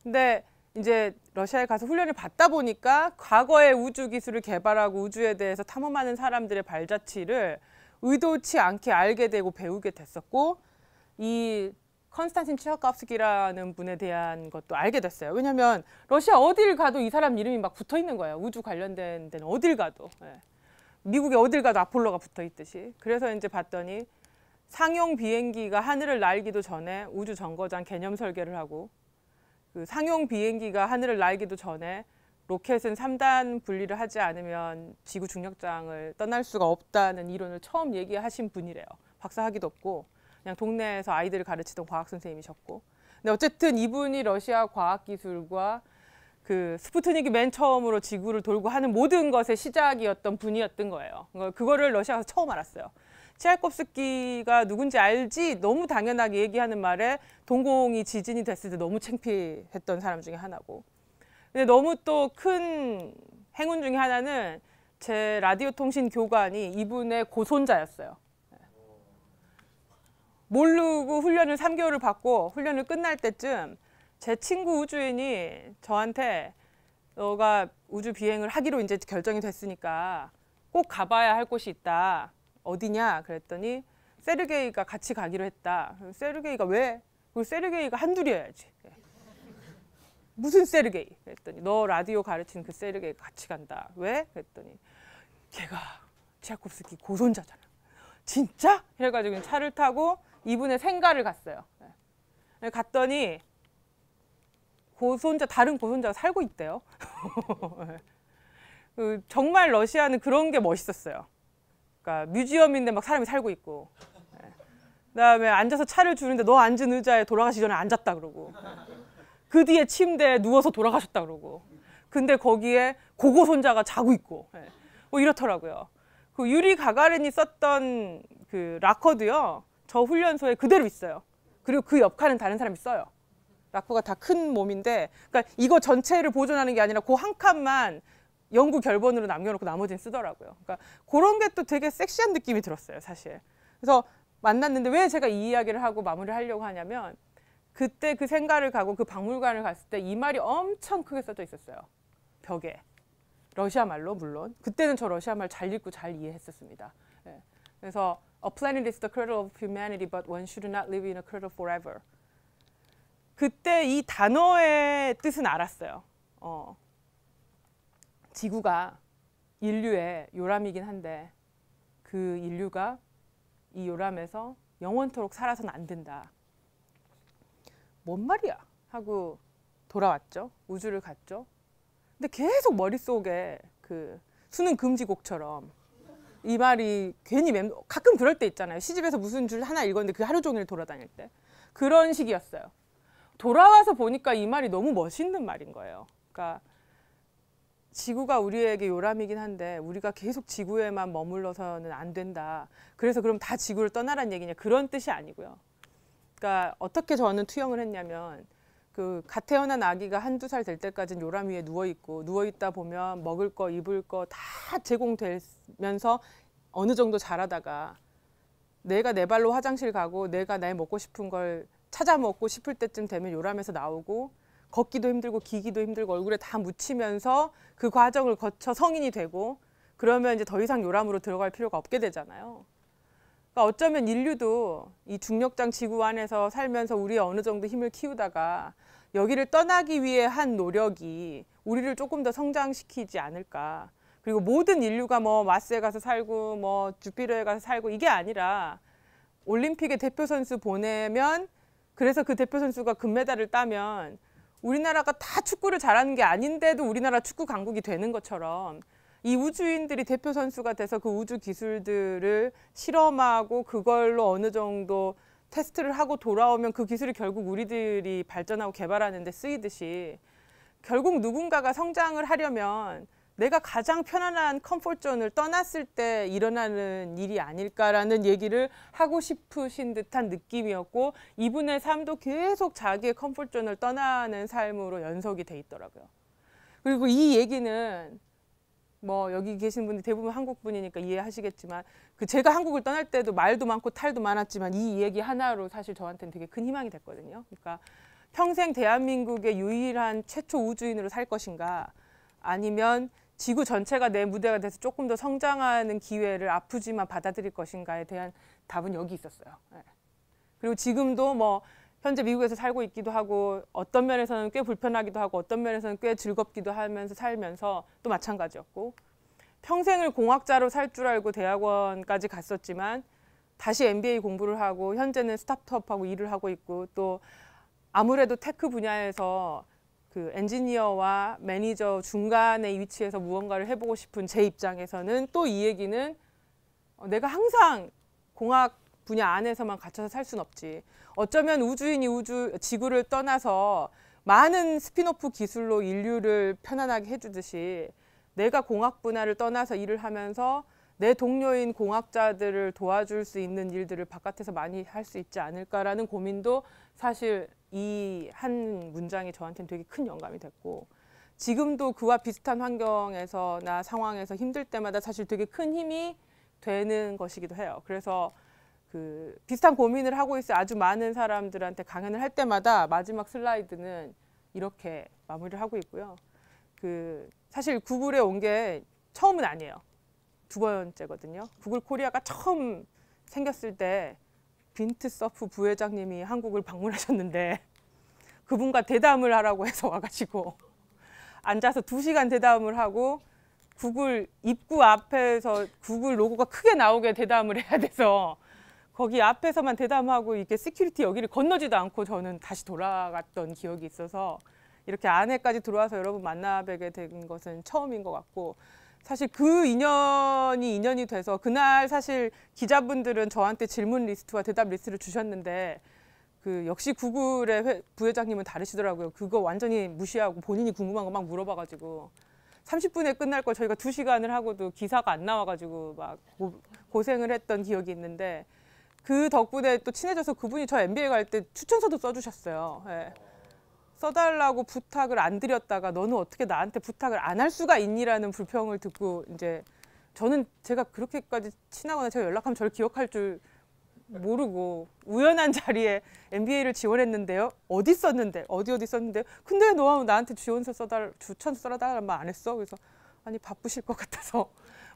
근데 이제 러시아에 가서 훈련을 받다 보니까 과거의 우주 기술을 개발하고 우주에 대해서 탐험하는 사람들의 발자취를 의도치 않게 알게 되고 배우게 됐었고 이 콘스탄틴 치올콥스키라는 분에 대한 것도 알게 됐어요. 왜냐하면 러시아 어딜 가도 이 사람 이름이 막 붙어 있는 거예요. 우주 관련된 데는 어딜 가도. 예. 미국에 어딜 가도 아폴로가 붙어 있듯이. 그래서 이제 봤더니 상용 비행기가 하늘을 날기도 전에 우주 정거장 개념 설계를 하고 그 상용 비행기가 하늘을 날기도 전에 로켓은 삼단 분리를 하지 않으면 지구 중력장을 떠날 수가 없다는 이론을 처음 얘기하신 분이래요. 박사학위도 없고 그냥 동네에서 아이들을 가르치던 과학 선생님이셨고. 근데 어쨌든 이분이 러시아 과학기술과 그 스푸트니크 맨 처음으로 지구를 돌고 하는 모든 것의 시작이었던 분이었던 거예요. 그거를 러시아에서 처음 알았어요. 치알콥스키가 누군지 알지 너무 당연하게 얘기하는 말에 동공이 지진이 됐을 때 너무 창피했던 사람 중에 하나고. 근데 너무 또 큰 행운 중에 하나는 제 라디오 통신 교관이 이분의 고손자였어요. 모르고 훈련을 삼 개월을 받고 훈련을 끝날 때쯤 제 친구 우주인이 저한테 너가 우주 비행을 하기로 이제 결정이 됐으니까 꼭 가봐야 할 곳이 있다. 어디냐? 그랬더니 세르게이가 같이 가기로 했다. 세르게이가 왜? 그 세르게이가 한둘이어야지. 무슨 세르게이? 그랬더니 너 라디오 가르치는 그 세르게이가 같이 간다. 왜? 그랬더니 걔가 치알콥스키 고손자잖아. 진짜? 이래가지고 차를 타고 이분의 생가를 갔어요. 갔더니 고손자, 다른 고손자가 살고 있대요. 정말 러시아는 그런 게 멋있었어요. 그러니까 뮤지엄인데 막 사람이 살고 있고, 그다음에 앉아서 차를 주는데 너 앉은 의자에 돌아가시기 전에 앉았다 그러고, 그 뒤에 침대에 누워서 돌아가셨다 그러고, 근데 거기에 고고손자가 자고 있고, 뭐 이렇더라고요. 그 유리 가가린이 썼던 그 락커도요, 저 훈련소에 그대로 있어요. 그리고 그 옆칸은 다른 사람이 써요. 락커가 다 큰 몸인데, 그러니까 이거 전체를 보존하는 게 아니라 그 한 칸만 연구 결번으로 남겨놓고 나머지는 쓰더라고요. 그러니까 그런 게 또 되게 섹시한 느낌이 들었어요, 사실. 그래서 만났는데 왜 제가 이 이야기를 하고 마무리를 하려고 하냐면, 그때 그 생가를 가고 그 박물관을 갔을 때 이 말이 엄청 크게 써져 있었어요. 벽에. 러시아 말로 물론. 그때는 저 러시아 말 잘 읽고 잘 이해했었습니다. 예. 그래서 A planet is the cradle of humanity, but one should not live in a cradle forever. 그때 이 단어의 뜻은 알았어요. 어. 지구가 인류의 요람이긴 한데 그 인류가 이 요람에서 영원토록 살아서는 안 된다. 뭔 말이야? 하고 돌아왔죠. 우주를 갔죠. 근데 계속 머릿속에 그 수능 금지곡처럼 이 말이 괜히 맴... 가끔 그럴 때 있잖아요. 시집에서 무슨 줄 하나 읽었는데 그 하루 종일 돌아다닐 때. 그런 식이었어요. 돌아와서 보니까 이 말이 너무 멋있는 말인 거예요. 그러니까 지구가 우리에게 요람이긴 한데 우리가 계속 지구에만 머물러서는 안 된다. 그래서 그럼 다 지구를 떠나란 얘기냐. 그런 뜻이 아니고요. 그러니까 어떻게 저는 투영을 했냐면, 그 갓 태어난 아기가 한두 살 될 때까지는 요람 위에 누워있고, 누워있다 보면 먹을 거 입을 거 다 제공되면서 어느 정도 자라다가 내가 내 발로 화장실 가고 내가 내 먹고 싶은 걸 찾아 먹고 싶을 때쯤 되면 요람에서 나오고, 걷기도 힘들고 기기도 힘들고 얼굴에 다 묻히면서 그 과정을 거쳐 성인이 되고, 그러면 이제 더 이상 요람으로 들어갈 필요가 없게 되잖아요. 그러니까 어쩌면 인류도 이 중력장 지구 안에서 살면서 우리의 어느 정도 힘을 키우다가 여기를 떠나기 위해 한 노력이 우리를 조금 더 성장시키지 않을까. 그리고 모든 인류가 뭐 마스에 가서 살고 뭐 주피터에 가서 살고 이게 아니라, 올림픽에 대표 선수 보내면, 그래서 그 대표 선수가 금메달을 따면 우리나라가 다 축구를 잘하는 게 아닌데도 우리나라 축구 강국이 되는 것처럼, 이 우주인들이 대표 선수가 돼서 그 우주 기술들을 실험하고 그걸로 어느 정도 테스트를 하고 돌아오면 그 기술이 결국 우리들이 발전하고 개발하는 데 쓰이듯이, 결국 누군가가 성장을 하려면 내가 가장 편안한 컴포트존을 떠났을 때 일어나는 일이 아닐까라는 얘기를 하고 싶으신 듯한 느낌이었고, 이분의 삶도 계속 자기의 컴포트존을 떠나는 삶으로 연속이 돼 있더라고요. 그리고 이 얘기는 뭐 여기 계신 분들 대부분 한국 분이니까 이해하시겠지만, 그 제가 한국을 떠날 때도 말도 많고 탈도 많았지만 이 얘기 하나로 사실 저한테는 되게 큰 희망이 됐거든요. 그러니까 평생 대한민국의 유일한 최초 우주인으로 살 것인가, 아니면 지구 전체가 내 무대가 돼서 조금 더 성장하는 기회를 아프지만 받아들일 것인가에 대한 답은 여기 있었어요. 네. 그리고 지금도 뭐 현재 미국에서 살고 있기도 하고, 어떤 면에서는 꽤 불편하기도 하고 어떤 면에서는 꽤 즐겁기도 하면서 살면서 또 마찬가지였고, 평생을 공학자로 살 줄 알고 대학원까지 갔었지만 다시 엠비에이 공부를 하고 현재는 스타트업하고 일을 하고 있고, 또 아무래도 테크 분야에서 그 엔지니어와 매니저 중간의 위치에서 무언가를 해보고 싶은 제 입장에서는 또 이 얘기는 내가 항상 공학 분야 안에서만 갇혀서 살 수는 없지. 어쩌면 우주인이 우주 지구를 떠나서 많은 스핀오프 기술로 인류를 편안하게 해주듯이 내가 공학 분야를 떠나서 일을 하면서 내 동료인 공학자들을 도와줄 수 있는 일들을 바깥에서 많이 할 수 있지 않을까라는 고민도 사실 이 한 문장이 저한테는 되게 큰 영감이 됐고, 지금도 그와 비슷한 환경에서나 상황에서 힘들 때마다 사실 되게 큰 힘이 되는 것이기도 해요. 그래서 그 비슷한 고민을 하고 있을 아주 많은 사람들한테 강연을 할 때마다 마지막 슬라이드는 이렇게 마무리를 하고 있고요. 그 사실 구글에 온 게 처음은 아니에요. 두 번째거든요. 구글 코리아가 처음 생겼을 때 빈트 서프 부회장님이 한국을 방문하셨는데 그분과 대담을 하라고 해서 와가지고 앉아서 두 시간 대담을 하고 구글 입구 앞에서 구글 로고가 크게 나오게 대담을 해야 돼서 거기 앞에서만 대담하고 이렇게 시큐리티 여기를 건너지도 않고 저는 다시 돌아갔던 기억이 있어서 이렇게 안에까지 들어와서 여러분 만나 뵈게 된 것은 처음인 것 같고, 사실 그 인연이 인연이 돼서 그날 사실 기자분들은 저한테 질문 리스트와 대답 리스트를 주셨는데 그 역시 구글의 회, 부회장님은 다르시더라고요. 그거 완전히 무시하고 본인이 궁금한 거 막 물어봐가지고 삼십 분에 끝날 걸 저희가 두 시간을 하고도 기사가 안 나와가지고 막 고, 고생을 했던 기억이 있는데 그 덕분에 또 친해져서 그분이 저 엠비에이 갈 때 추천서도 써주셨어요. 네. 써달라고 부탁을 안 드렸다가 너는 어떻게 나한테 부탁을 안 할 수가 있니라는 불평을 듣고 이제 저는 제가 그렇게까지 친하거나 제가 연락하면 저를 기억할 줄 모르고 우연한 자리에 엠비에이를 지원했는데요. 어디 썼는데 어디 어디 썼는데 근데 너 나한테 지원서 써달 추천서 써달라는 말 안 했어. 그래서 아니 바쁘실 것 같아서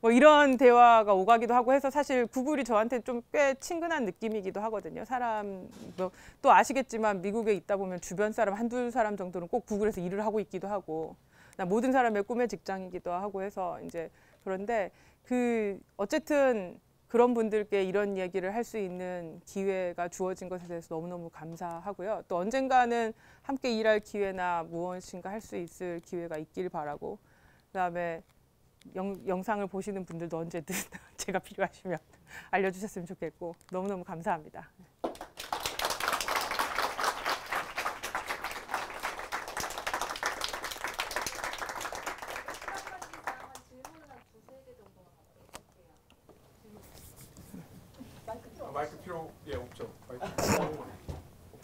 뭐 이런 대화가 오가기도 하고 해서 사실 구글이 저한테 좀 꽤 친근한 느낌이기도 하거든요. 사람 또 아시겠지만 미국에 있다 보면 주변 사람 한두 사람 정도는 꼭 구글에서 일을 하고 있기도 하고 모든 사람의 꿈의 직장이기도 하고 해서 이제 그런데 그 어쨌든 그런 분들께 이런 얘기를 할 수 있는 기회가 주어진 것에 대해서 너무너무 감사하고요. 또 언젠가는 함께 일할 기회나 무엇인가 할 수 있을 기회가 있길 바라고, 그다음에 영, 영상을 보시는 분들도 언제든 제가 필요하시면 알려주셨으면 좋겠고 너무너무 감사합니다. 마이크 필요 예 없죠.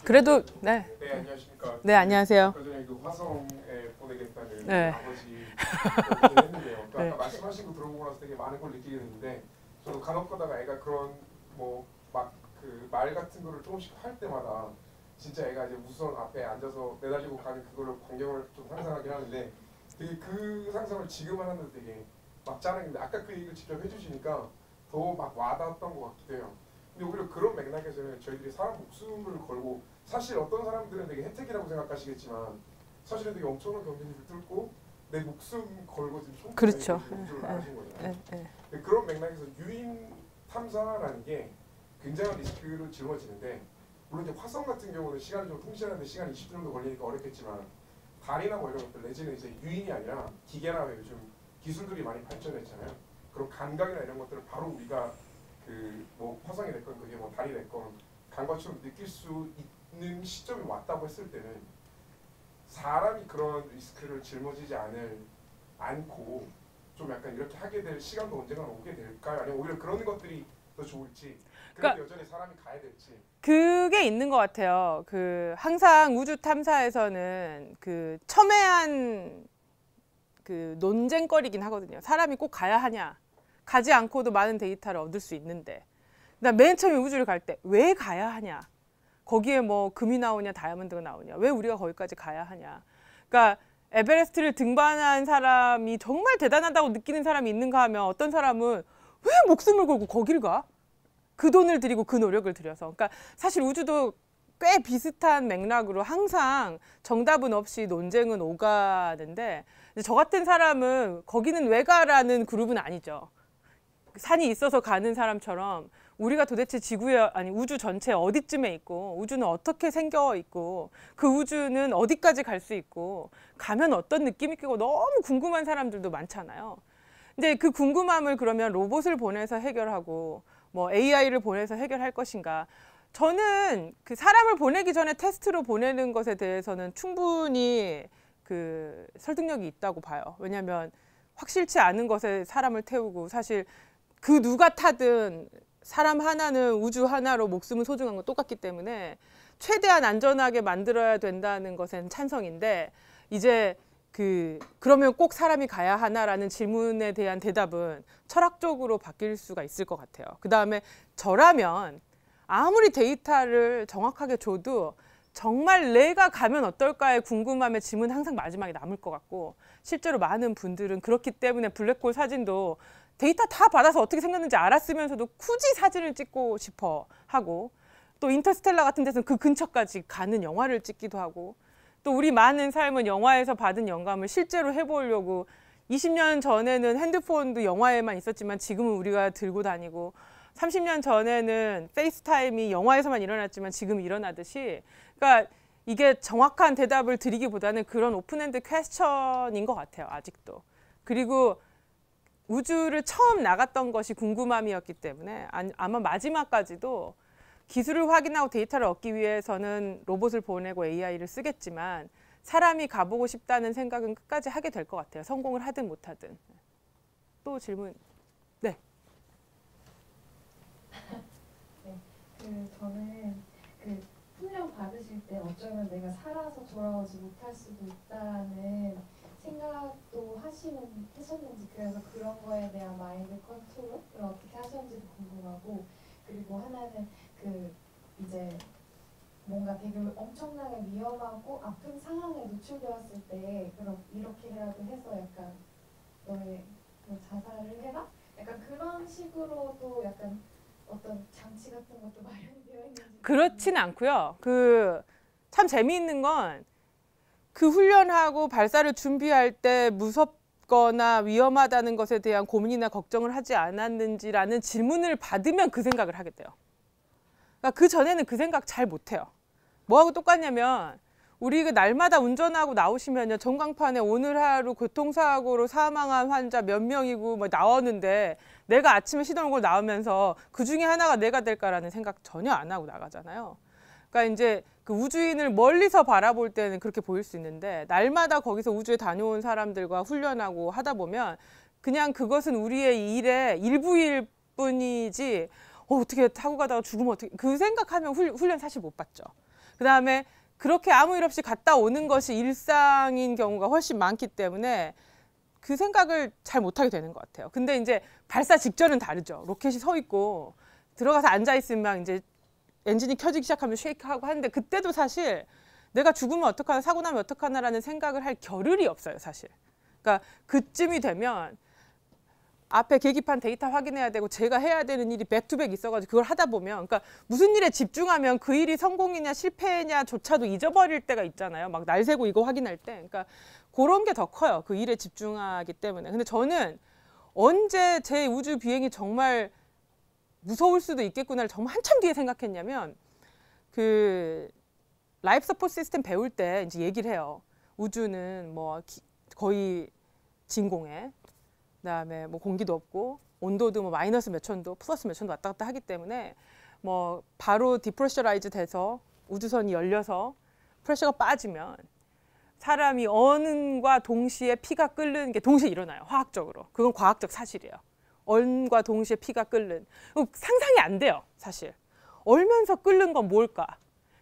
그래도 네. 네 안녕하십니까. 네 안녕하세요. 화성에 보내겠다는 네. 아버지 했는데요. 그러니까 네. 아까 말씀하시고 들어보고 나서 되게 많은 걸 느끼게 됐는데 저도 간혹 가다가 애가 그런 뭐 막 그 말 같은 거를 조금씩 할 때마다 진짜 애가 이제 무선 앞에 앉아서 매달리고 가는 그거를 광경을 좀 상상하긴 하는데 되게 그 상상을 지금 하는데 되게 막 짜는데 아까 그 얘기를 직접 해주시니까 더 막 와닿았던 것 같기도 해요. 근데 오히려 그런 맥락에서는 저희들이 사람 목숨을 걸고 사실 어떤 사람들은 되게 혜택이라고 생각하시겠지만 사실은 되게 엄청난 경쟁력을 뚫고 내 목숨 걸고 지금 손을 그렇죠. 하신 거잖아요. 에, 에. 그런 맥락에서 유인 탐사라는 게 굉장한 리스크로 짊어지는데 물론 이제 화성 같은 경우는 시간이 좀 통신하는데 시간이 이십 분 정도 걸리니까 어렵겠지만 달이나 뭐 이런 것들 내지는 이제 유인이 아니라 기계나 요즘 기술들이 많이 발전했잖아요. 그런 감각이나 이런 것들을 바로 우리가 그 뭐 화성이 됐건 그게 뭐 달이 됐건 감각처럼 느낄 수 있는 시점이 왔다고 했을 때는 사람이 그런 리스크를 짊어지지 않을 않고 좀 약간 이렇게 하게 될 시간도 언젠가 오게 될까요? 아니면 오히려 그런 것들이 더 좋을지, 그래도 그러니까 여전히 사람이 가야 될지. 그게 있는 것 같아요. 그 항상 우주 탐사에서는 그 첨예한 그 논쟁거리긴 하거든요. 사람이 꼭 가야 하냐? 가지 않고도 많은 데이터를 얻을 수 있는데, 나 맨 처음에 우주를 갈 때 왜 가야 하냐? 거기에 뭐 금이 나오냐 다이아몬드가 나오냐 왜 우리가 거기까지 가야 하냐. 그러니까 에베레스트를 등반한 사람이 정말 대단하다고 느끼는 사람이 있는가 하면 어떤 사람은 왜 목숨을 걸고 거길 가? 그 돈을 들이고 그 노력을 들여서. 그러니까 사실 우주도 꽤 비슷한 맥락으로 항상 정답은 없이 논쟁은 오가는데 저 같은 사람은 거기는 왜 가라는 그룹은 아니죠. 산이 있어서 가는 사람처럼 우리가 도대체 지구야, 아니 우주 전체 어디쯤에 있고, 우주는 어떻게 생겨 있고, 그 우주는 어디까지 갈 수 있고, 가면 어떤 느낌이 있고, 너무 궁금한 사람들도 많잖아요. 근데 그 궁금함을 그러면 로봇을 보내서 해결하고, 뭐 에이아이를 보내서 해결할 것인가. 저는 그 사람을 보내기 전에 테스트로 보내는 것에 대해서는 충분히 그 설득력이 있다고 봐요. 왜냐하면 확실치 않은 것에 사람을 태우고, 사실 그 누가 타든 사람 하나는 우주 하나로 목숨은 소중한 건 똑같기 때문에 최대한 안전하게 만들어야 된다는 것엔 찬성인데, 이제 그 그러면 꼭 사람이 가야 하나라는 질문에 대한 대답은 철학적으로 바뀔 수가 있을 것 같아요. 그다음에 저라면 아무리 데이터를 정확하게 줘도 정말 내가 가면 어떨까의 궁금함의 짐은 항상 마지막에 남을 것 같고, 실제로 많은 분들은 그렇기 때문에 블랙홀 사진도 데이터 다 받아서 어떻게 생겼는지 알았으면서도 굳이 사진을 찍고 싶어 하고, 또 인터스텔라 같은 데서는 그 근처까지 가는 영화를 찍기도 하고, 또 우리 많은 삶은 영화에서 받은 영감을 실제로 해보려고, 이십 년 전에는 핸드폰도 영화에만 있었지만 지금은 우리가 들고 다니고, 삼십 년 전에는 페이스타임이 영화에서만 일어났지만 지금 일어나듯이, 그러니까 이게 정확한 대답을 드리기보다는 그런 오픈엔드 퀘스천인 것 같아요, 아직도. 그리고 우주를 처음 나갔던 것이 궁금함이었기 때문에 아마 마지막까지도 기술을 확인하고 데이터를 얻기 위해서는 로봇을 보내고 에이아이를 쓰겠지만, 사람이 가보고 싶다는 생각은 끝까지 하게 될 것 같아요. 성공을 하든 못하든. 또 질문. 네. 네, 그 저는 그 훈련 받으실 때 어쩌면 내가 살아서 돌아오지 못할 수도 있다는 생각도 하시는, 하셨는지, 그래서 그런 거에 대한 마인드 컨트롤을 어떻게 하셨는지도 궁금하고, 그리고 하나는 그 이제 뭔가 되게 엄청나게 위험하고 아픈 상황에 노출되었을 때 그럼 이렇게라도 해서 약간 너의 뭐 자살을 해라? 약간 그런 식으로도 약간 어떤 장치 같은 것도 마련되어 있는지. 그렇진 않고요. 그 참 재미있는 건 그 훈련하고 발사를 준비할 때 무섭거나 위험하다는 것에 대한 고민이나 걱정을 하지 않았는지라는 질문을 받으면 그 생각을 하게 돼요. 그러니까 그 전에는 그 생각 잘 못해요. 뭐하고 똑같냐면, 우리 날마다 운전하고 나오시면요, 전광판에 오늘 하루 교통사고로 사망한 환자 몇 명이고 뭐 나오는데, 내가 아침에 시동을 나오면서 그 중에 하나가 내가 될까라는 생각 전혀 안 하고 나가잖아요. 그러니까 이제 그 우주인을 멀리서 바라볼 때는 그렇게 보일 수 있는데, 날마다 거기서 우주에 다녀온 사람들과 훈련하고 하다 보면 그냥 그것은 우리의 일의 일부일 뿐이지, 어, 어떻게 타고 가다가 죽으면 어떻게, 그 생각하면 훈련 사실 못 받죠. 그다음에 그렇게 아무 일 없이 갔다 오는 것이 일상인 경우가 훨씬 많기 때문에 그 생각을 잘 못하게 되는 것 같아요. 근데 이제 발사 직전은 다르죠. 로켓이 서 있고 들어가서 앉아 있으면 이제 엔진이 켜지기 시작하면 쉐이크하고 하는데, 그때도 사실 내가 죽으면 어떡하나, 사고 나면 어떡하나라는 생각을 할 겨를이 없어요, 사실. 그러니까 그쯤이 되면 앞에 계기판 데이터 확인해야 되고, 제가 해야 되는 일이 백투백 있어가지고 그걸 하다 보면, 그러니까 무슨 일에 집중하면 그 일이 성공이냐 실패냐조차도 잊어버릴 때가 있잖아요. 막 날 새고 이거 확인할 때. 그러니까 그런 게 더 커요, 그 일에 집중하기 때문에. 근데 저는 언제 제 우주 비행이 정말 무서울 수도 있겠구나를 정말 한참 뒤에 생각했냐면, 그 라이프 서포트 시스템 배울 때 이제 얘기를 해요. 우주는 뭐 기, 거의 진공해, 그다음에 뭐 공기도 없고 온도도 뭐 마이너스 몇천도 플러스 몇천도 왔다 갔다 하기 때문에, 뭐 바로 디프레셔라이즈 돼서 우주선이 열려서 프레셔가 빠지면 사람이 언과 동시에 피가 끓는 게 동시에 일어나요, 화학적으로. 그건 과학적 사실이에요. 얼음과 동시에 피가 끓는. 상상이 안 돼요, 사실. 얼면서 끓는 건 뭘까?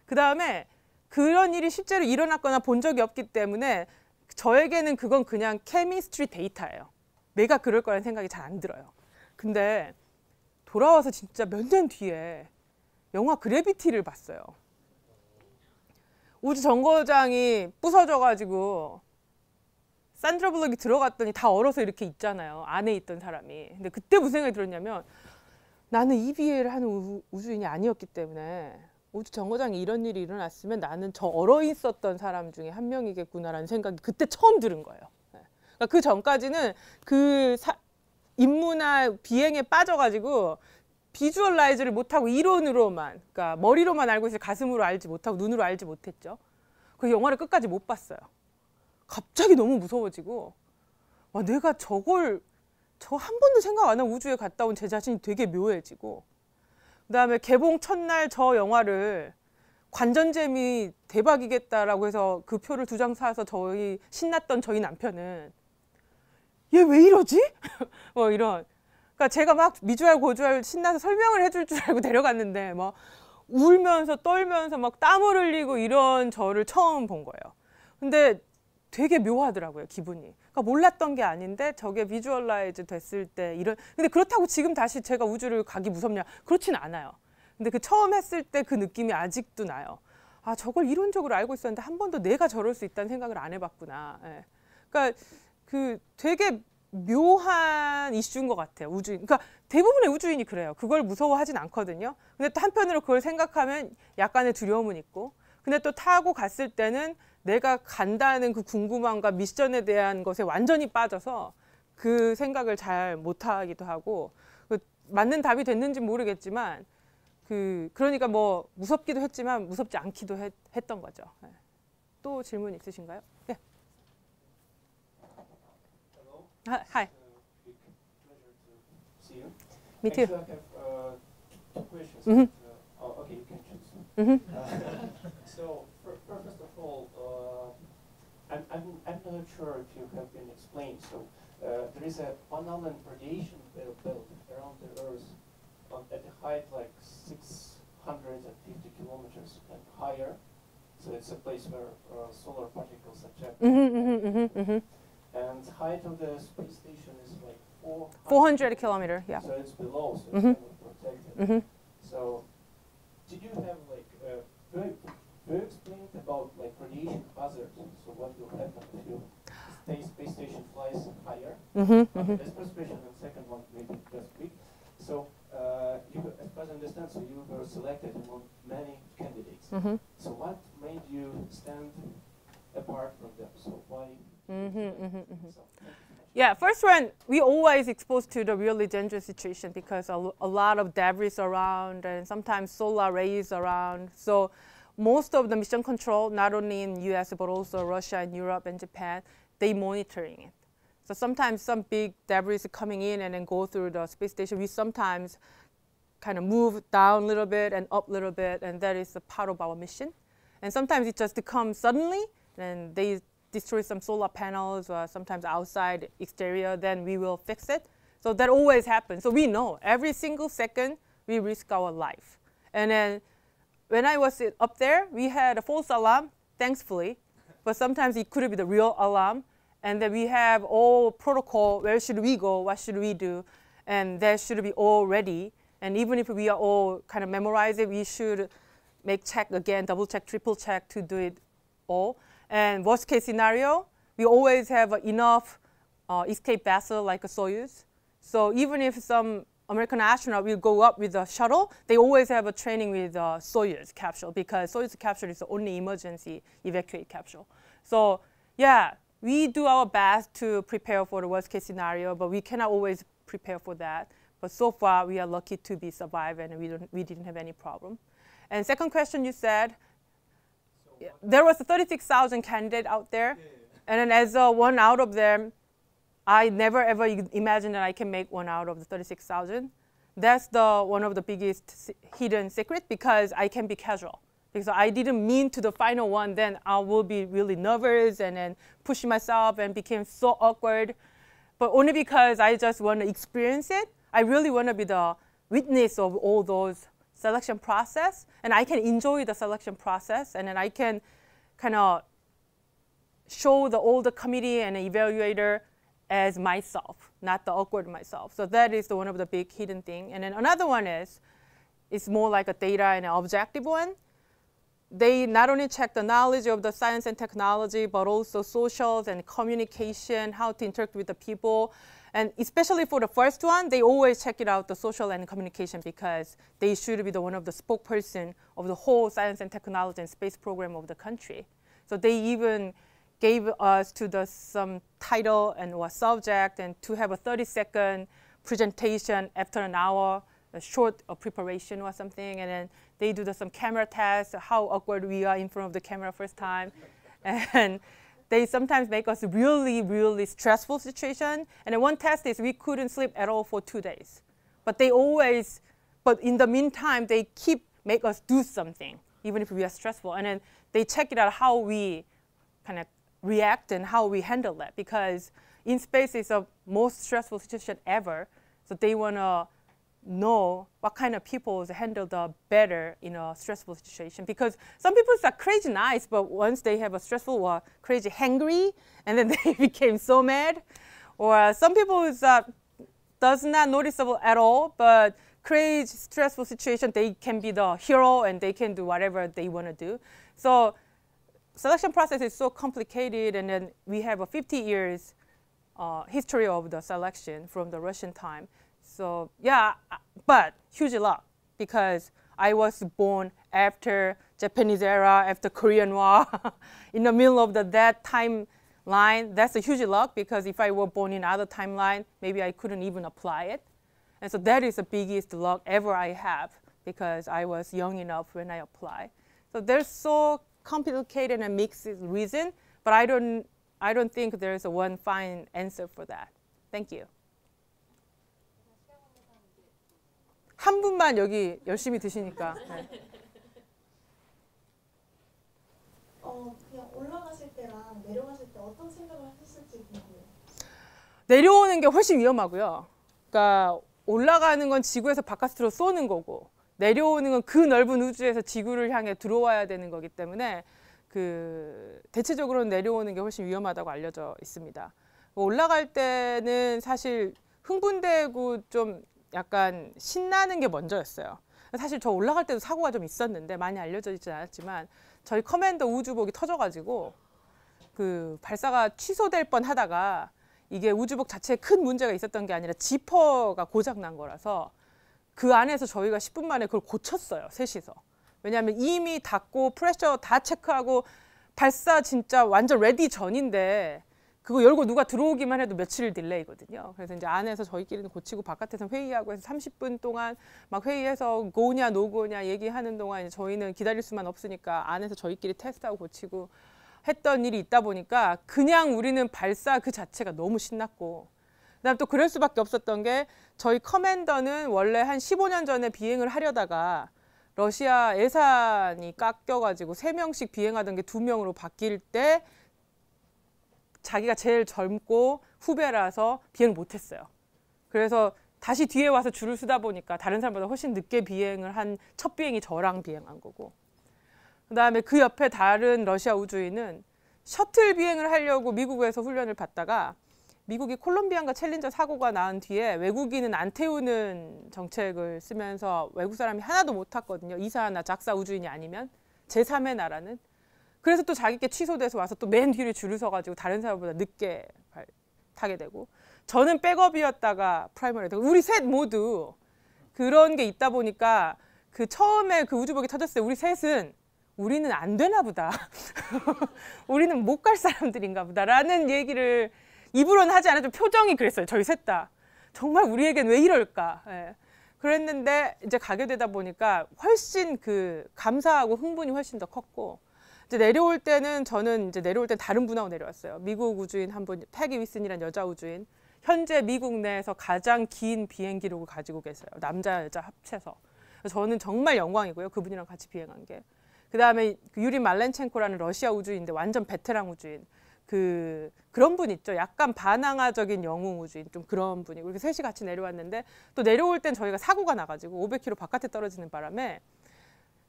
그다음에 그런 일이 실제로 일어났거나 본 적이 없기 때문에 저에게는 그건 그냥 케미스트리 데이터예요. 내가 그럴 거라는 생각이 잘 안 들어요. 근데 돌아와서 진짜 몇 년 뒤에 영화 그래비티를 봤어요. 우주 정거장이 부서져가지고 산드라 블록이 들어갔더니 다 얼어서 이렇게 있잖아요, 안에 있던 사람이. 근데 그때 무슨 생각이 들었냐면, 나는 이비에이를 하는 우, 우주인이 아니었기 때문에 우주 정거장에 이런 일이 일어났으면 나는 저 얼어 있었던 사람 중에 한 명이겠구나라는 생각이 그때 처음 들은 거예요. 그러니까 그 전까지는 그 사, 인문화 비행에 빠져가지고 비주얼라이즈를 못하고 이론으로만, 그러니까 머리로만 알고 있을 가슴으로 알지 못하고 눈으로 알지 못했죠. 그 영화를 끝까지 못 봤어요. 갑자기 너무 무서워지고, 와, 내가 저걸 저 한 번도 생각 안 하고 우주에 갔다 온 제 자신이 되게 묘해지고, 그다음에 개봉 첫날 저 영화를 관전재미 대박이겠다라고 해서 그 표를 두 장 사서 저희 신났던 저희 남편은 얘 왜 이러지? 뭐 이런. 그러니까 제가 막 미주알 고주알 신나서 설명을 해줄 줄 알고 데려갔는데 막 울면서 떨면서 막 땀을 흘리고 이런 저를 처음 본 거예요. 근데 되게 묘하더라고요, 기분이. 그러니까 몰랐던 게 아닌데 저게 비주얼라이즈 됐을 때 이런. 근데 그렇다고 지금 다시 제가 우주를 가기 무섭냐? 그렇진 않아요. 근데 그 처음 했을 때 그 느낌이 아직도 나요. 아, 저걸 이론적으로 알고 있었는데 한 번도 내가 저럴 수 있다는 생각을 안 해봤구나. 예. 그러니까 그 되게 묘한 이슈인 것 같아요, 우주인. 그러니까 대부분의 우주인이 그래요. 그걸 무서워하진 않거든요. 근데 또 한편으로 그걸 생각하면 약간의 두려움은 있고, 근데 또 타고 갔을 때는 내가 간다는 그 궁금함과 미션에 대한 것에 완전히 빠져서 그 생각을 잘 못하기도 하고, 맞는 답이 됐는지 모르겠지만, 그 그러니까 뭐 무섭기도 했지만 무섭지 않기도 했, 했던 거죠. 네. 또 질문 있으신가요? 네. Hi. Hi. Me too. I have uh, two questions. Mm-hmm. uh, oh, okay, you can choose. Mm-hmm. uh, so, first of all, uh, I'm, I'm, I'm not sure if you have been explained. So, uh, there is a Pan-Allen radiation belt around the Earth on, at a height like six hundred fifty kilometers and higher. So, it's a place where uh, solar particles are trapped. Mm-hmm, mm-hmm, mm-hmm, mm-hmm. And the height of the space station is like four hundred kilometers, yeah. So it's below, so mm-hmm. it's kind of protected. Mm-hmm. So did you have like, uh, were, were you explained about like radiation hazard? So what will happen if you stay space station flies higher? Mm-hmm. Okay, that's first question, and second one maybe just quick. So uh, you, as far as I understand, so you were selected among many candidates. Mm-hmm. So what made you stand apart from them? So why? Mm-hmm, mm-hmm, mm-hmm. Yeah, first one, we always exposed to the really dangerous situation because a, a lot of debris around and sometimes solar rays around. So most of the mission control, not only in U S but also Russia and Europe and Japan, they monitoring it. So sometimes some big debris is coming in and then go through the space station. We sometimes kind of move down a little bit and up a little bit, and that is a part of our mission. And sometimes it just comes suddenly, and they destroy some solar panels or sometimes outside exterior, then we will fix it. So that always happens. So we know every single second we risk our life. And then when I was up there, we had a false alarm, thankfully, but sometimes it could be the real alarm. And then we have all protocol, where should we go, what should we do? And that should be all ready. And even if we are all kind of memorize it, we should make check again, double check, triple check to do it all. And worst case scenario, we always have enough uh, escape vessel like a Soyuz. So even if some American astronaut will go up with a shuttle, they always have a training with a Soyuz capsule because Soyuz capsule is the only emergency evacuate capsule. So yeah, we do our best to prepare for the worst case scenario, but we cannot always prepare for that. But so far, we are lucky to be survived and we, don't, we didn't have any problem. And second question you said, yeah. There was thirty-six thousand candidates out there, yeah, yeah. And then as uh, one out of them, I never ever imagined that I can make one out of the thirty-six thousand. That's the one of the biggest hidden secret because I can be casual. Because I didn't mean to the final one, then I will be really nervous and then pushing myself and became so awkward. But only because I just want to experience it. I really want to be the witness of all those selection process, and I can enjoy the selection process, and then I can kind of show the older committee and the evaluator as myself, not the awkward myself. So that is the one of the big hidden thing. And then another one is, it's more like a data and an objective one. They not only check the knowledge of the science and technology, but also socials and communication, how to interact with the people. And especially for the first one, they always check it out, the social and communication, because they should be the one of the spokesperson of the whole science and technology and space program of the country. So they even gave us to the some title and or subject and to have a thirty second presentation after an hour a short uh, preparation or something, and then they do the, some camera tests, how awkward we are in front of the camera first time. And they sometimes make us really, really stressful situation. And then one test is we couldn't sleep at all for two days. But they always, but in the meantime, they keep make us do something, even if we are stressful. And then they check it out how we kind of react and how we handle that. Because in space, it's the most stressful situation ever. So they want to know what kind of people handle the better in a stressful situation. Because some people are crazy nice, but once they have a stressful or crazy hangry, and then they became so mad. Or some people uh, does not noticeable at all, but crazy, stressful situation, they can be the hero and they can do whatever they want to do. So selection process is so complicated, and then we have a fifty years uh, history of the selection from the Russian time. So yeah, but huge luck because I was born after Japanese era, after Korean War, in the middle of the, that timeline. That's a huge luck because if I were born in other timeline, maybe I couldn't even apply it. And so that is the biggest luck ever I have because I was young enough when I applied. So there's so complicated and mixed reason, but I don't, I don't think there's a one fine answer for that. Thank you. 한 분만 여기 열심히 드시니까. 네. 어, 그냥 올라가실 때랑 내려가실 때 어떤 생각을 하셨을지 궁금해요. 내려오는 게 훨씬 위험하고요. 그러니까 올라가는 건 지구에서 바깥으로 쏘는 거고, 내려오는 건 그 넓은 우주에서 지구를 향해 들어와야 되는 거기 때문에 그 대체적으로는 내려오는 게 훨씬 위험하다고 알려져 있습니다. 올라갈 때는 사실 흥분되고 좀 약간 신나는 게 먼저였어요. 사실 저 올라갈 때도 사고가 좀 있었는데 많이 알려져 있지 않았지만 저희 커맨더 우주복이 터져가지고 그 발사가 취소될 뻔하다가 이게 우주복 자체에 큰 문제가 있었던 게 아니라 지퍼가 고장난 거라서 그 안에서 저희가 십 분 만에 그걸 고쳤어요. 셋이서. 왜냐하면 이미 닫고 프레셔 다 체크하고 발사 진짜 완전 레디 전인데 그거 열고 누가 들어오기만 해도 며칠 딜레이거든요. 그래서 이제 안에서 저희끼리는 고치고 바깥에서 회의하고 해서 삼십 분 동안 막 회의해서 고냐 노고냐 얘기하는 동안 이제 저희는 기다릴 수만 없으니까 안에서 저희끼리 테스트하고 고치고 했던 일이 있다 보니까 그냥 우리는 발사 그 자체가 너무 신났고, 그다음 또 그럴 수밖에 없었던 게 저희 커맨더는 원래 한 십오 년 전에 비행을 하려다가 러시아 예산이 깎여가지고 세 명씩 비행하던 게 두 명으로 바뀔 때 자기가 제일 젊고 후배라서 비행을 못했어요. 그래서 다시 뒤에 와서 줄을 서다 보니까 다른 사람보다 훨씬 늦게 비행을 한 첫 비행이 저랑 비행한 거고, 그다음에 그 옆에 다른 러시아 우주인은 셔틀 비행을 하려고 미국에서 훈련을 받다가 미국이 콜롬비안과 챌린저 사고가 난 뒤에 외국인은 안 태우는 정책을 쓰면서 외국 사람이 하나도 못 탔거든요. 이사나 작사 우주인이 아니면 제삼의 나라는. 그래서 또 자기께 취소돼서 와서 또 맨 뒤를 줄을 서가지고 다른 사람보다 늦게 타게 되고, 저는 백업이었다가 프라이머리 되고, 우리 셋 모두 그런 게 있다 보니까 그 처음에 그 우주복이 터졌을 때 우리 셋은 우리는 안 되나 보다. 우리는 못 갈 사람들인가 보다라는 얘기를 입으로는 하지 않아도 표정이 그랬어요. 저희 셋 다. 정말 우리에겐 왜 이럴까. 예. 그랬는데 이제 가게 되다 보니까 훨씬 그 감사하고 흥분이 훨씬 더 컸고, 이제 내려올 때는 저는 이제 내려올 때 다른 분하고 내려왔어요. 미국 우주인 한 분, 패기 위슨이라는 여자 우주인. 현재 미국 내에서 가장 긴 비행 기록을 가지고 계세요. 남자 여자 합쳐서. 저는 정말 영광이고요. 그분이랑 같이 비행한 게. 그다음에 유리 말렌첸코라는 러시아 우주인인데 완전 베테랑 우주인. 그 그런 분 있죠. 약간 반항아적인 영웅 우주인 좀 그런 분이고, 이렇게 셋이 같이 내려왔는데 또 내려올 땐 저희가 사고가 나가지고 오백 킬로미터 바깥에 떨어지는 바람에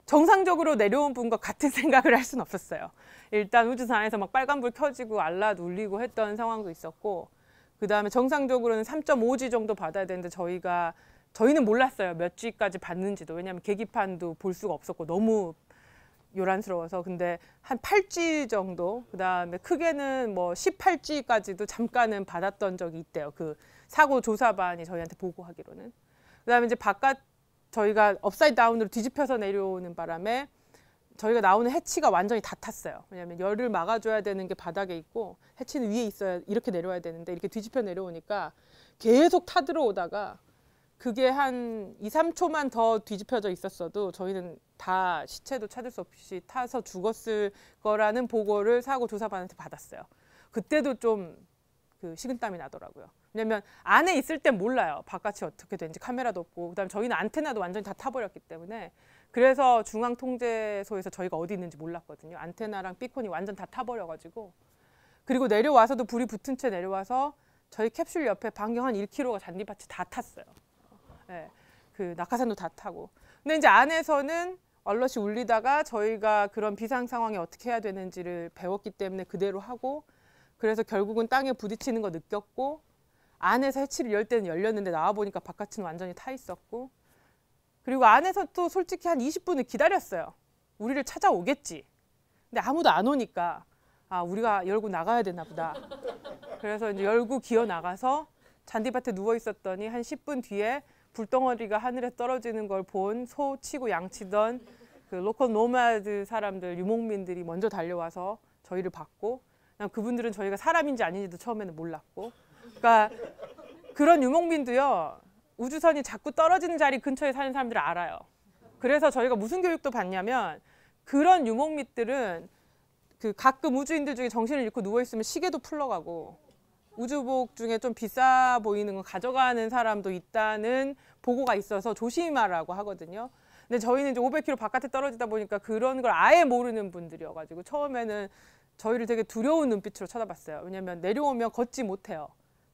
정상적으로 내려온 분과 같은 생각을 할 수는 없었어요. 일단 우주선에서 막 빨간불 켜지고 알랏 울리고 했던 상황도 있었고, 그 다음에 정상적으로는 삼 점 오 지 정도 받아야 되는데 저희가 저희는 몰랐어요. 몇 G까지 받는지도. 왜냐하면 계기판도 볼 수가 없었고 너무 요란스러워서. 근데 한 팔 지 정도, 그 다음에 크게는 뭐 십팔 지까지도 잠깐은 받았던 적이 있대요. 그 사고 조사반이 저희한테 보고하기로는. 그 다음에 이제 바깥 저희가 업사이드 다운으로 뒤집혀서 내려오는 바람에 저희가 나오는 해치가 완전히 다 탔어요. 왜냐하면 열을 막아줘야 되는 게 바닥에 있고 해치는 위에 있어야 이렇게 내려와야 되는데 이렇게 뒤집혀 내려오니까 계속 타들어오다가 그게 한 이, 삼 초만 더 뒤집혀져 있었어도 저희는 다 시체도 찾을 수 없이 타서 죽었을 거라는 보고를 사고 조사반한테 받았어요. 그때도 좀 그 식은땀이 나더라고요. 왜냐면 안에 있을 땐 몰라요. 바깥이 어떻게 되는지 카메라도 없고, 그다음에 저희는 안테나도 완전히 다 타버렸기 때문에, 그래서 중앙통제소에서 저희가 어디 있는지 몰랐거든요. 안테나랑 비콘이 완전 다 타버려가지고. 그리고 내려와서도 불이 붙은 채 내려와서 저희 캡슐 옆에 반경 한 일 킬로미터가 잔디밭이 다 탔어요. 네, 그 낙하산도 다 타고. 근데 이제 안에서는 얼럿이 울리다가 저희가 그런 비상 상황에 어떻게 해야 되는지를 배웠기 때문에 그대로 하고, 그래서 결국은 땅에 부딪히는 거 느꼈고, 안에서 해치를 열 때는 열렸는데 나와보니까 바깥은 완전히 타 있었고, 그리고 안에서 또 솔직히 한 이십 분을 기다렸어요. 우리를 찾아오겠지. 근데 아무도 안 오니까 아, 우리가 열고 나가야 되나 보다. 그래서 이제 열고 기어 나가서 잔디밭에 누워 있었더니 한 십 분 뒤에 불덩어리가 하늘에 떨어지는 걸 본 소 치고 양치던 그 로컬 노마드 사람들, 유목민들이 먼저 달려와서 저희를 봤고, 그분들은 저희가 사람인지 아닌지도 처음에는 몰랐고. 그러니까 그런 유목민도요, 우주선이 자꾸 떨어지는 자리 근처에 사는 사람들을 알아요. 그래서 저희가 무슨 교육도 받냐면, 그런 유목민들은 그 가끔 우주인들 중에 정신을 잃고 누워있으면 시계도 풀러가고, 우주복 중에 좀 비싸 보이는 거 가져가는 사람도 있다는 보고가 있어서 조심하라고 하거든요. 근데 저희는 이제 오백 킬로미터 바깥에 떨어지다 보니까 그런 걸 아예 모르는 분들이어가지고 처음에는 저희를 되게 두려운 눈빛으로 쳐다봤어요. 왜냐하면 내려오면 걷지 못해요.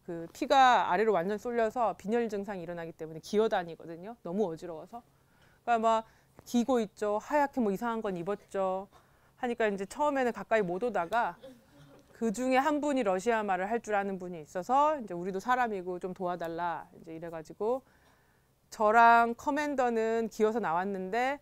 그 피가 아래로 완전 쏠려서 빈혈 증상이 일어나기 때문에 기어다니거든요. 너무 어지러워서. 그러니까 막 기고 있죠. 하얗게 뭐 이상한 건 입었죠. 하니까 이제 처음에는 가까이 못 오다가 그 중에 한 분이 러시아 말을 할 줄 아는 분이 있어서 이제 우리도 사람이고 좀 도와달라 이제 이래가지고, 저랑 커맨더는 기어서 나왔는데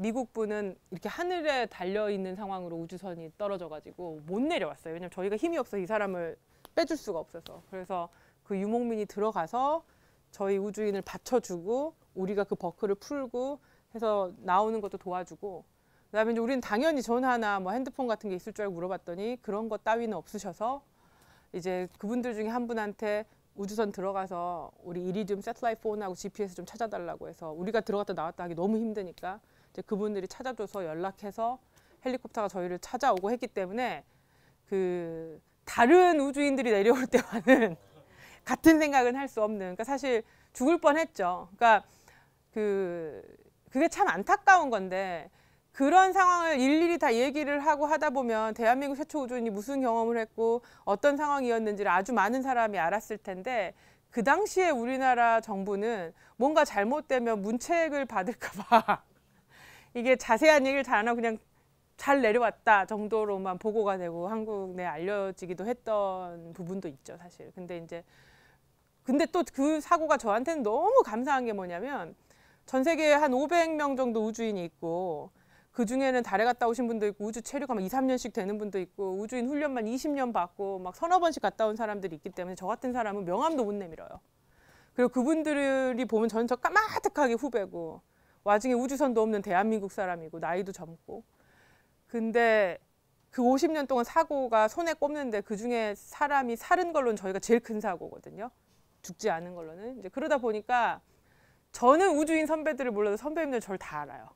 미국 분은 이렇게 하늘에 달려 있는 상황으로 우주선이 떨어져가지고 못 내려왔어요. 왜냐면 저희가 힘이 없어서 이 사람을 빼줄 수가 없어서. 그래서 그 유목민이 들어가서 저희 우주인을 받쳐주고 우리가 그 버클을 풀고 해서 나오는 것도 도와주고, 그다음에 이제 우리는 당연히 전화나 뭐 핸드폰 같은 게 있을 줄 알고 물어봤더니 그런 거 따위는 없으셔서 이제 그분들 중에 한 분한테 우주선 들어가서 우리 이리듐 새틀라이트 폰하고 지피에스 좀 찾아달라고 해서, 우리가 들어갔다 나왔다 하기 너무 힘드니까 이제 그분들이 찾아줘서 연락해서 헬리콥터가 저희를 찾아오고 했기 때문에, 그 다른 우주인들이 내려올 때와는 같은 생각은 할 수 없는. 그러니까 사실 죽을 뻔했죠. 그러니까 그 그게 참 안타까운 건데, 그런 상황을 일일이 다 얘기를 하고 하다 보면 대한민국 최초 우주인이 무슨 경험을 했고 어떤 상황이었는지를 아주 많은 사람이 알았을 텐데, 그 당시에 우리나라 정부는 뭔가 잘못되면 문책을 받을까 봐 이게 자세한 얘기를 잘 안 하고 그냥 잘 내려왔다 정도로만 보고가 되고 한국 내에 알려지기도 했던 부분도 있죠, 사실. 근데 이제 근데 또 그 사고가 저한테는 너무 감사한 게 뭐냐면, 전 세계에 한 오백 명 정도 우주인이 있고, 그 중에는 달에 갔다 오신 분도 있고 우주 체류가 이, 삼 년씩 되는 분도 있고 우주인 훈련만 이십 년 받고 막 서너 번씩 갔다 온 사람들이 있기 때문에 저 같은 사람은 명함도 못 내밀어요. 그리고 그분들이 보면 저는 저 까마득하게 후배고, 와중에 우주선도 없는 대한민국 사람이고 나이도 젊고. 근데 그 오십 년 동안 사고가 손에 꼽는데, 그중에 사람이 사는 걸로는 저희가 제일 큰 사고거든요. 죽지 않은 걸로는. 이제 그러다 보니까 저는 우주인 선배들을 몰라도 선배님들은 저를 다 알아요.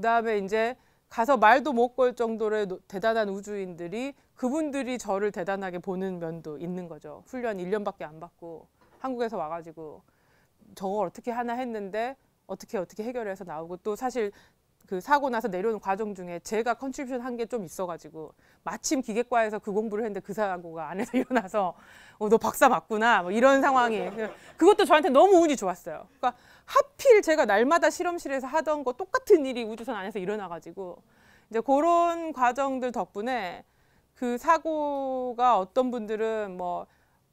그다음에 이제 가서 말도 못 걸 정도로 대단한 우주인들이, 그분들이 저를 대단하게 보는 면도 있는 거죠. 훈련 일 년밖에 안 받고 한국에서 와가지고 저걸 어떻게 하나 했는데 어떻게 어떻게 해결해서 나오고, 또 사실 그 사고 나서 내려오는 과정 중에 제가 컨트리뷰션 한 게 좀 있어가지고, 마침 기계과에서 그 공부를 했는데 그 사고가 안에서 일어나서 어, 너 박사 맞구나 뭐 이런 상황이, 그것도 저한테 너무 운이 좋았어요. 그러니까 하필 제가 날마다 실험실에서 하던 거 똑같은 일이 우주선 안에서 일어나가지고, 이제 그런 과정들 덕분에 그 사고가, 어떤 분들은 뭐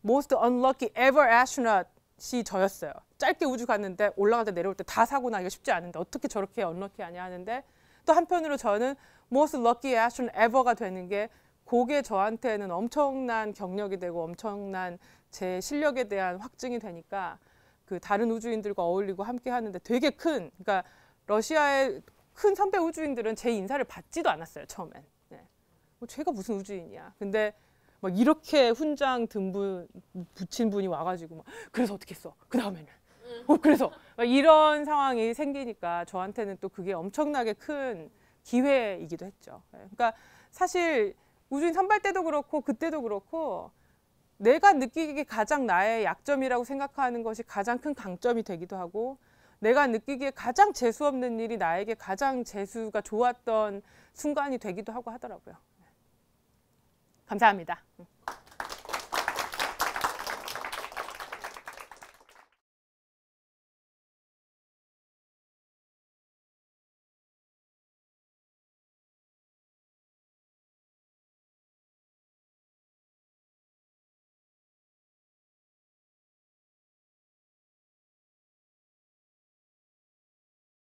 most unlucky ever astronaut이 저였어요. 짧게 우주 갔는데 올라갈 때 내려올 때 다 사고 나기가 쉽지 않은데 어떻게 저렇게 언럭키하냐 하는데, 또 한편으로 저는 most lucky astronaut ever가 되는 게, 그게 저한테는 엄청난 경력이 되고 엄청난 제 실력에 대한 확증이 되니까 그 다른 우주인들과 어울리고 함께 하는데 되게 큰, 그러니까 러시아의 큰 선배 우주인들은 제 인사를 받지도 않았어요, 처음엔. 네. 뭐 제가 무슨 우주인이야. 근데 막 이렇게 훈장 든 분 붙인 분이 와가지고 막 그래서 어떻게 했어? 그 다음에는 어, 그래서 막 이런 상황이 생기니까 저한테는 또 그게 엄청나게 큰 기회이기도 했죠. 그러니까 사실 우주인 선발 때도 그렇고 그때도 그렇고 내가 느끼기에 가장 나의 약점이라고 생각하는 것이 가장 큰 강점이 되기도 하고 내가 느끼기에 가장 재수 없는 일이 나에게 가장 재수가 좋았던 순간이 되기도 하고 하더라고요. 감사합니다.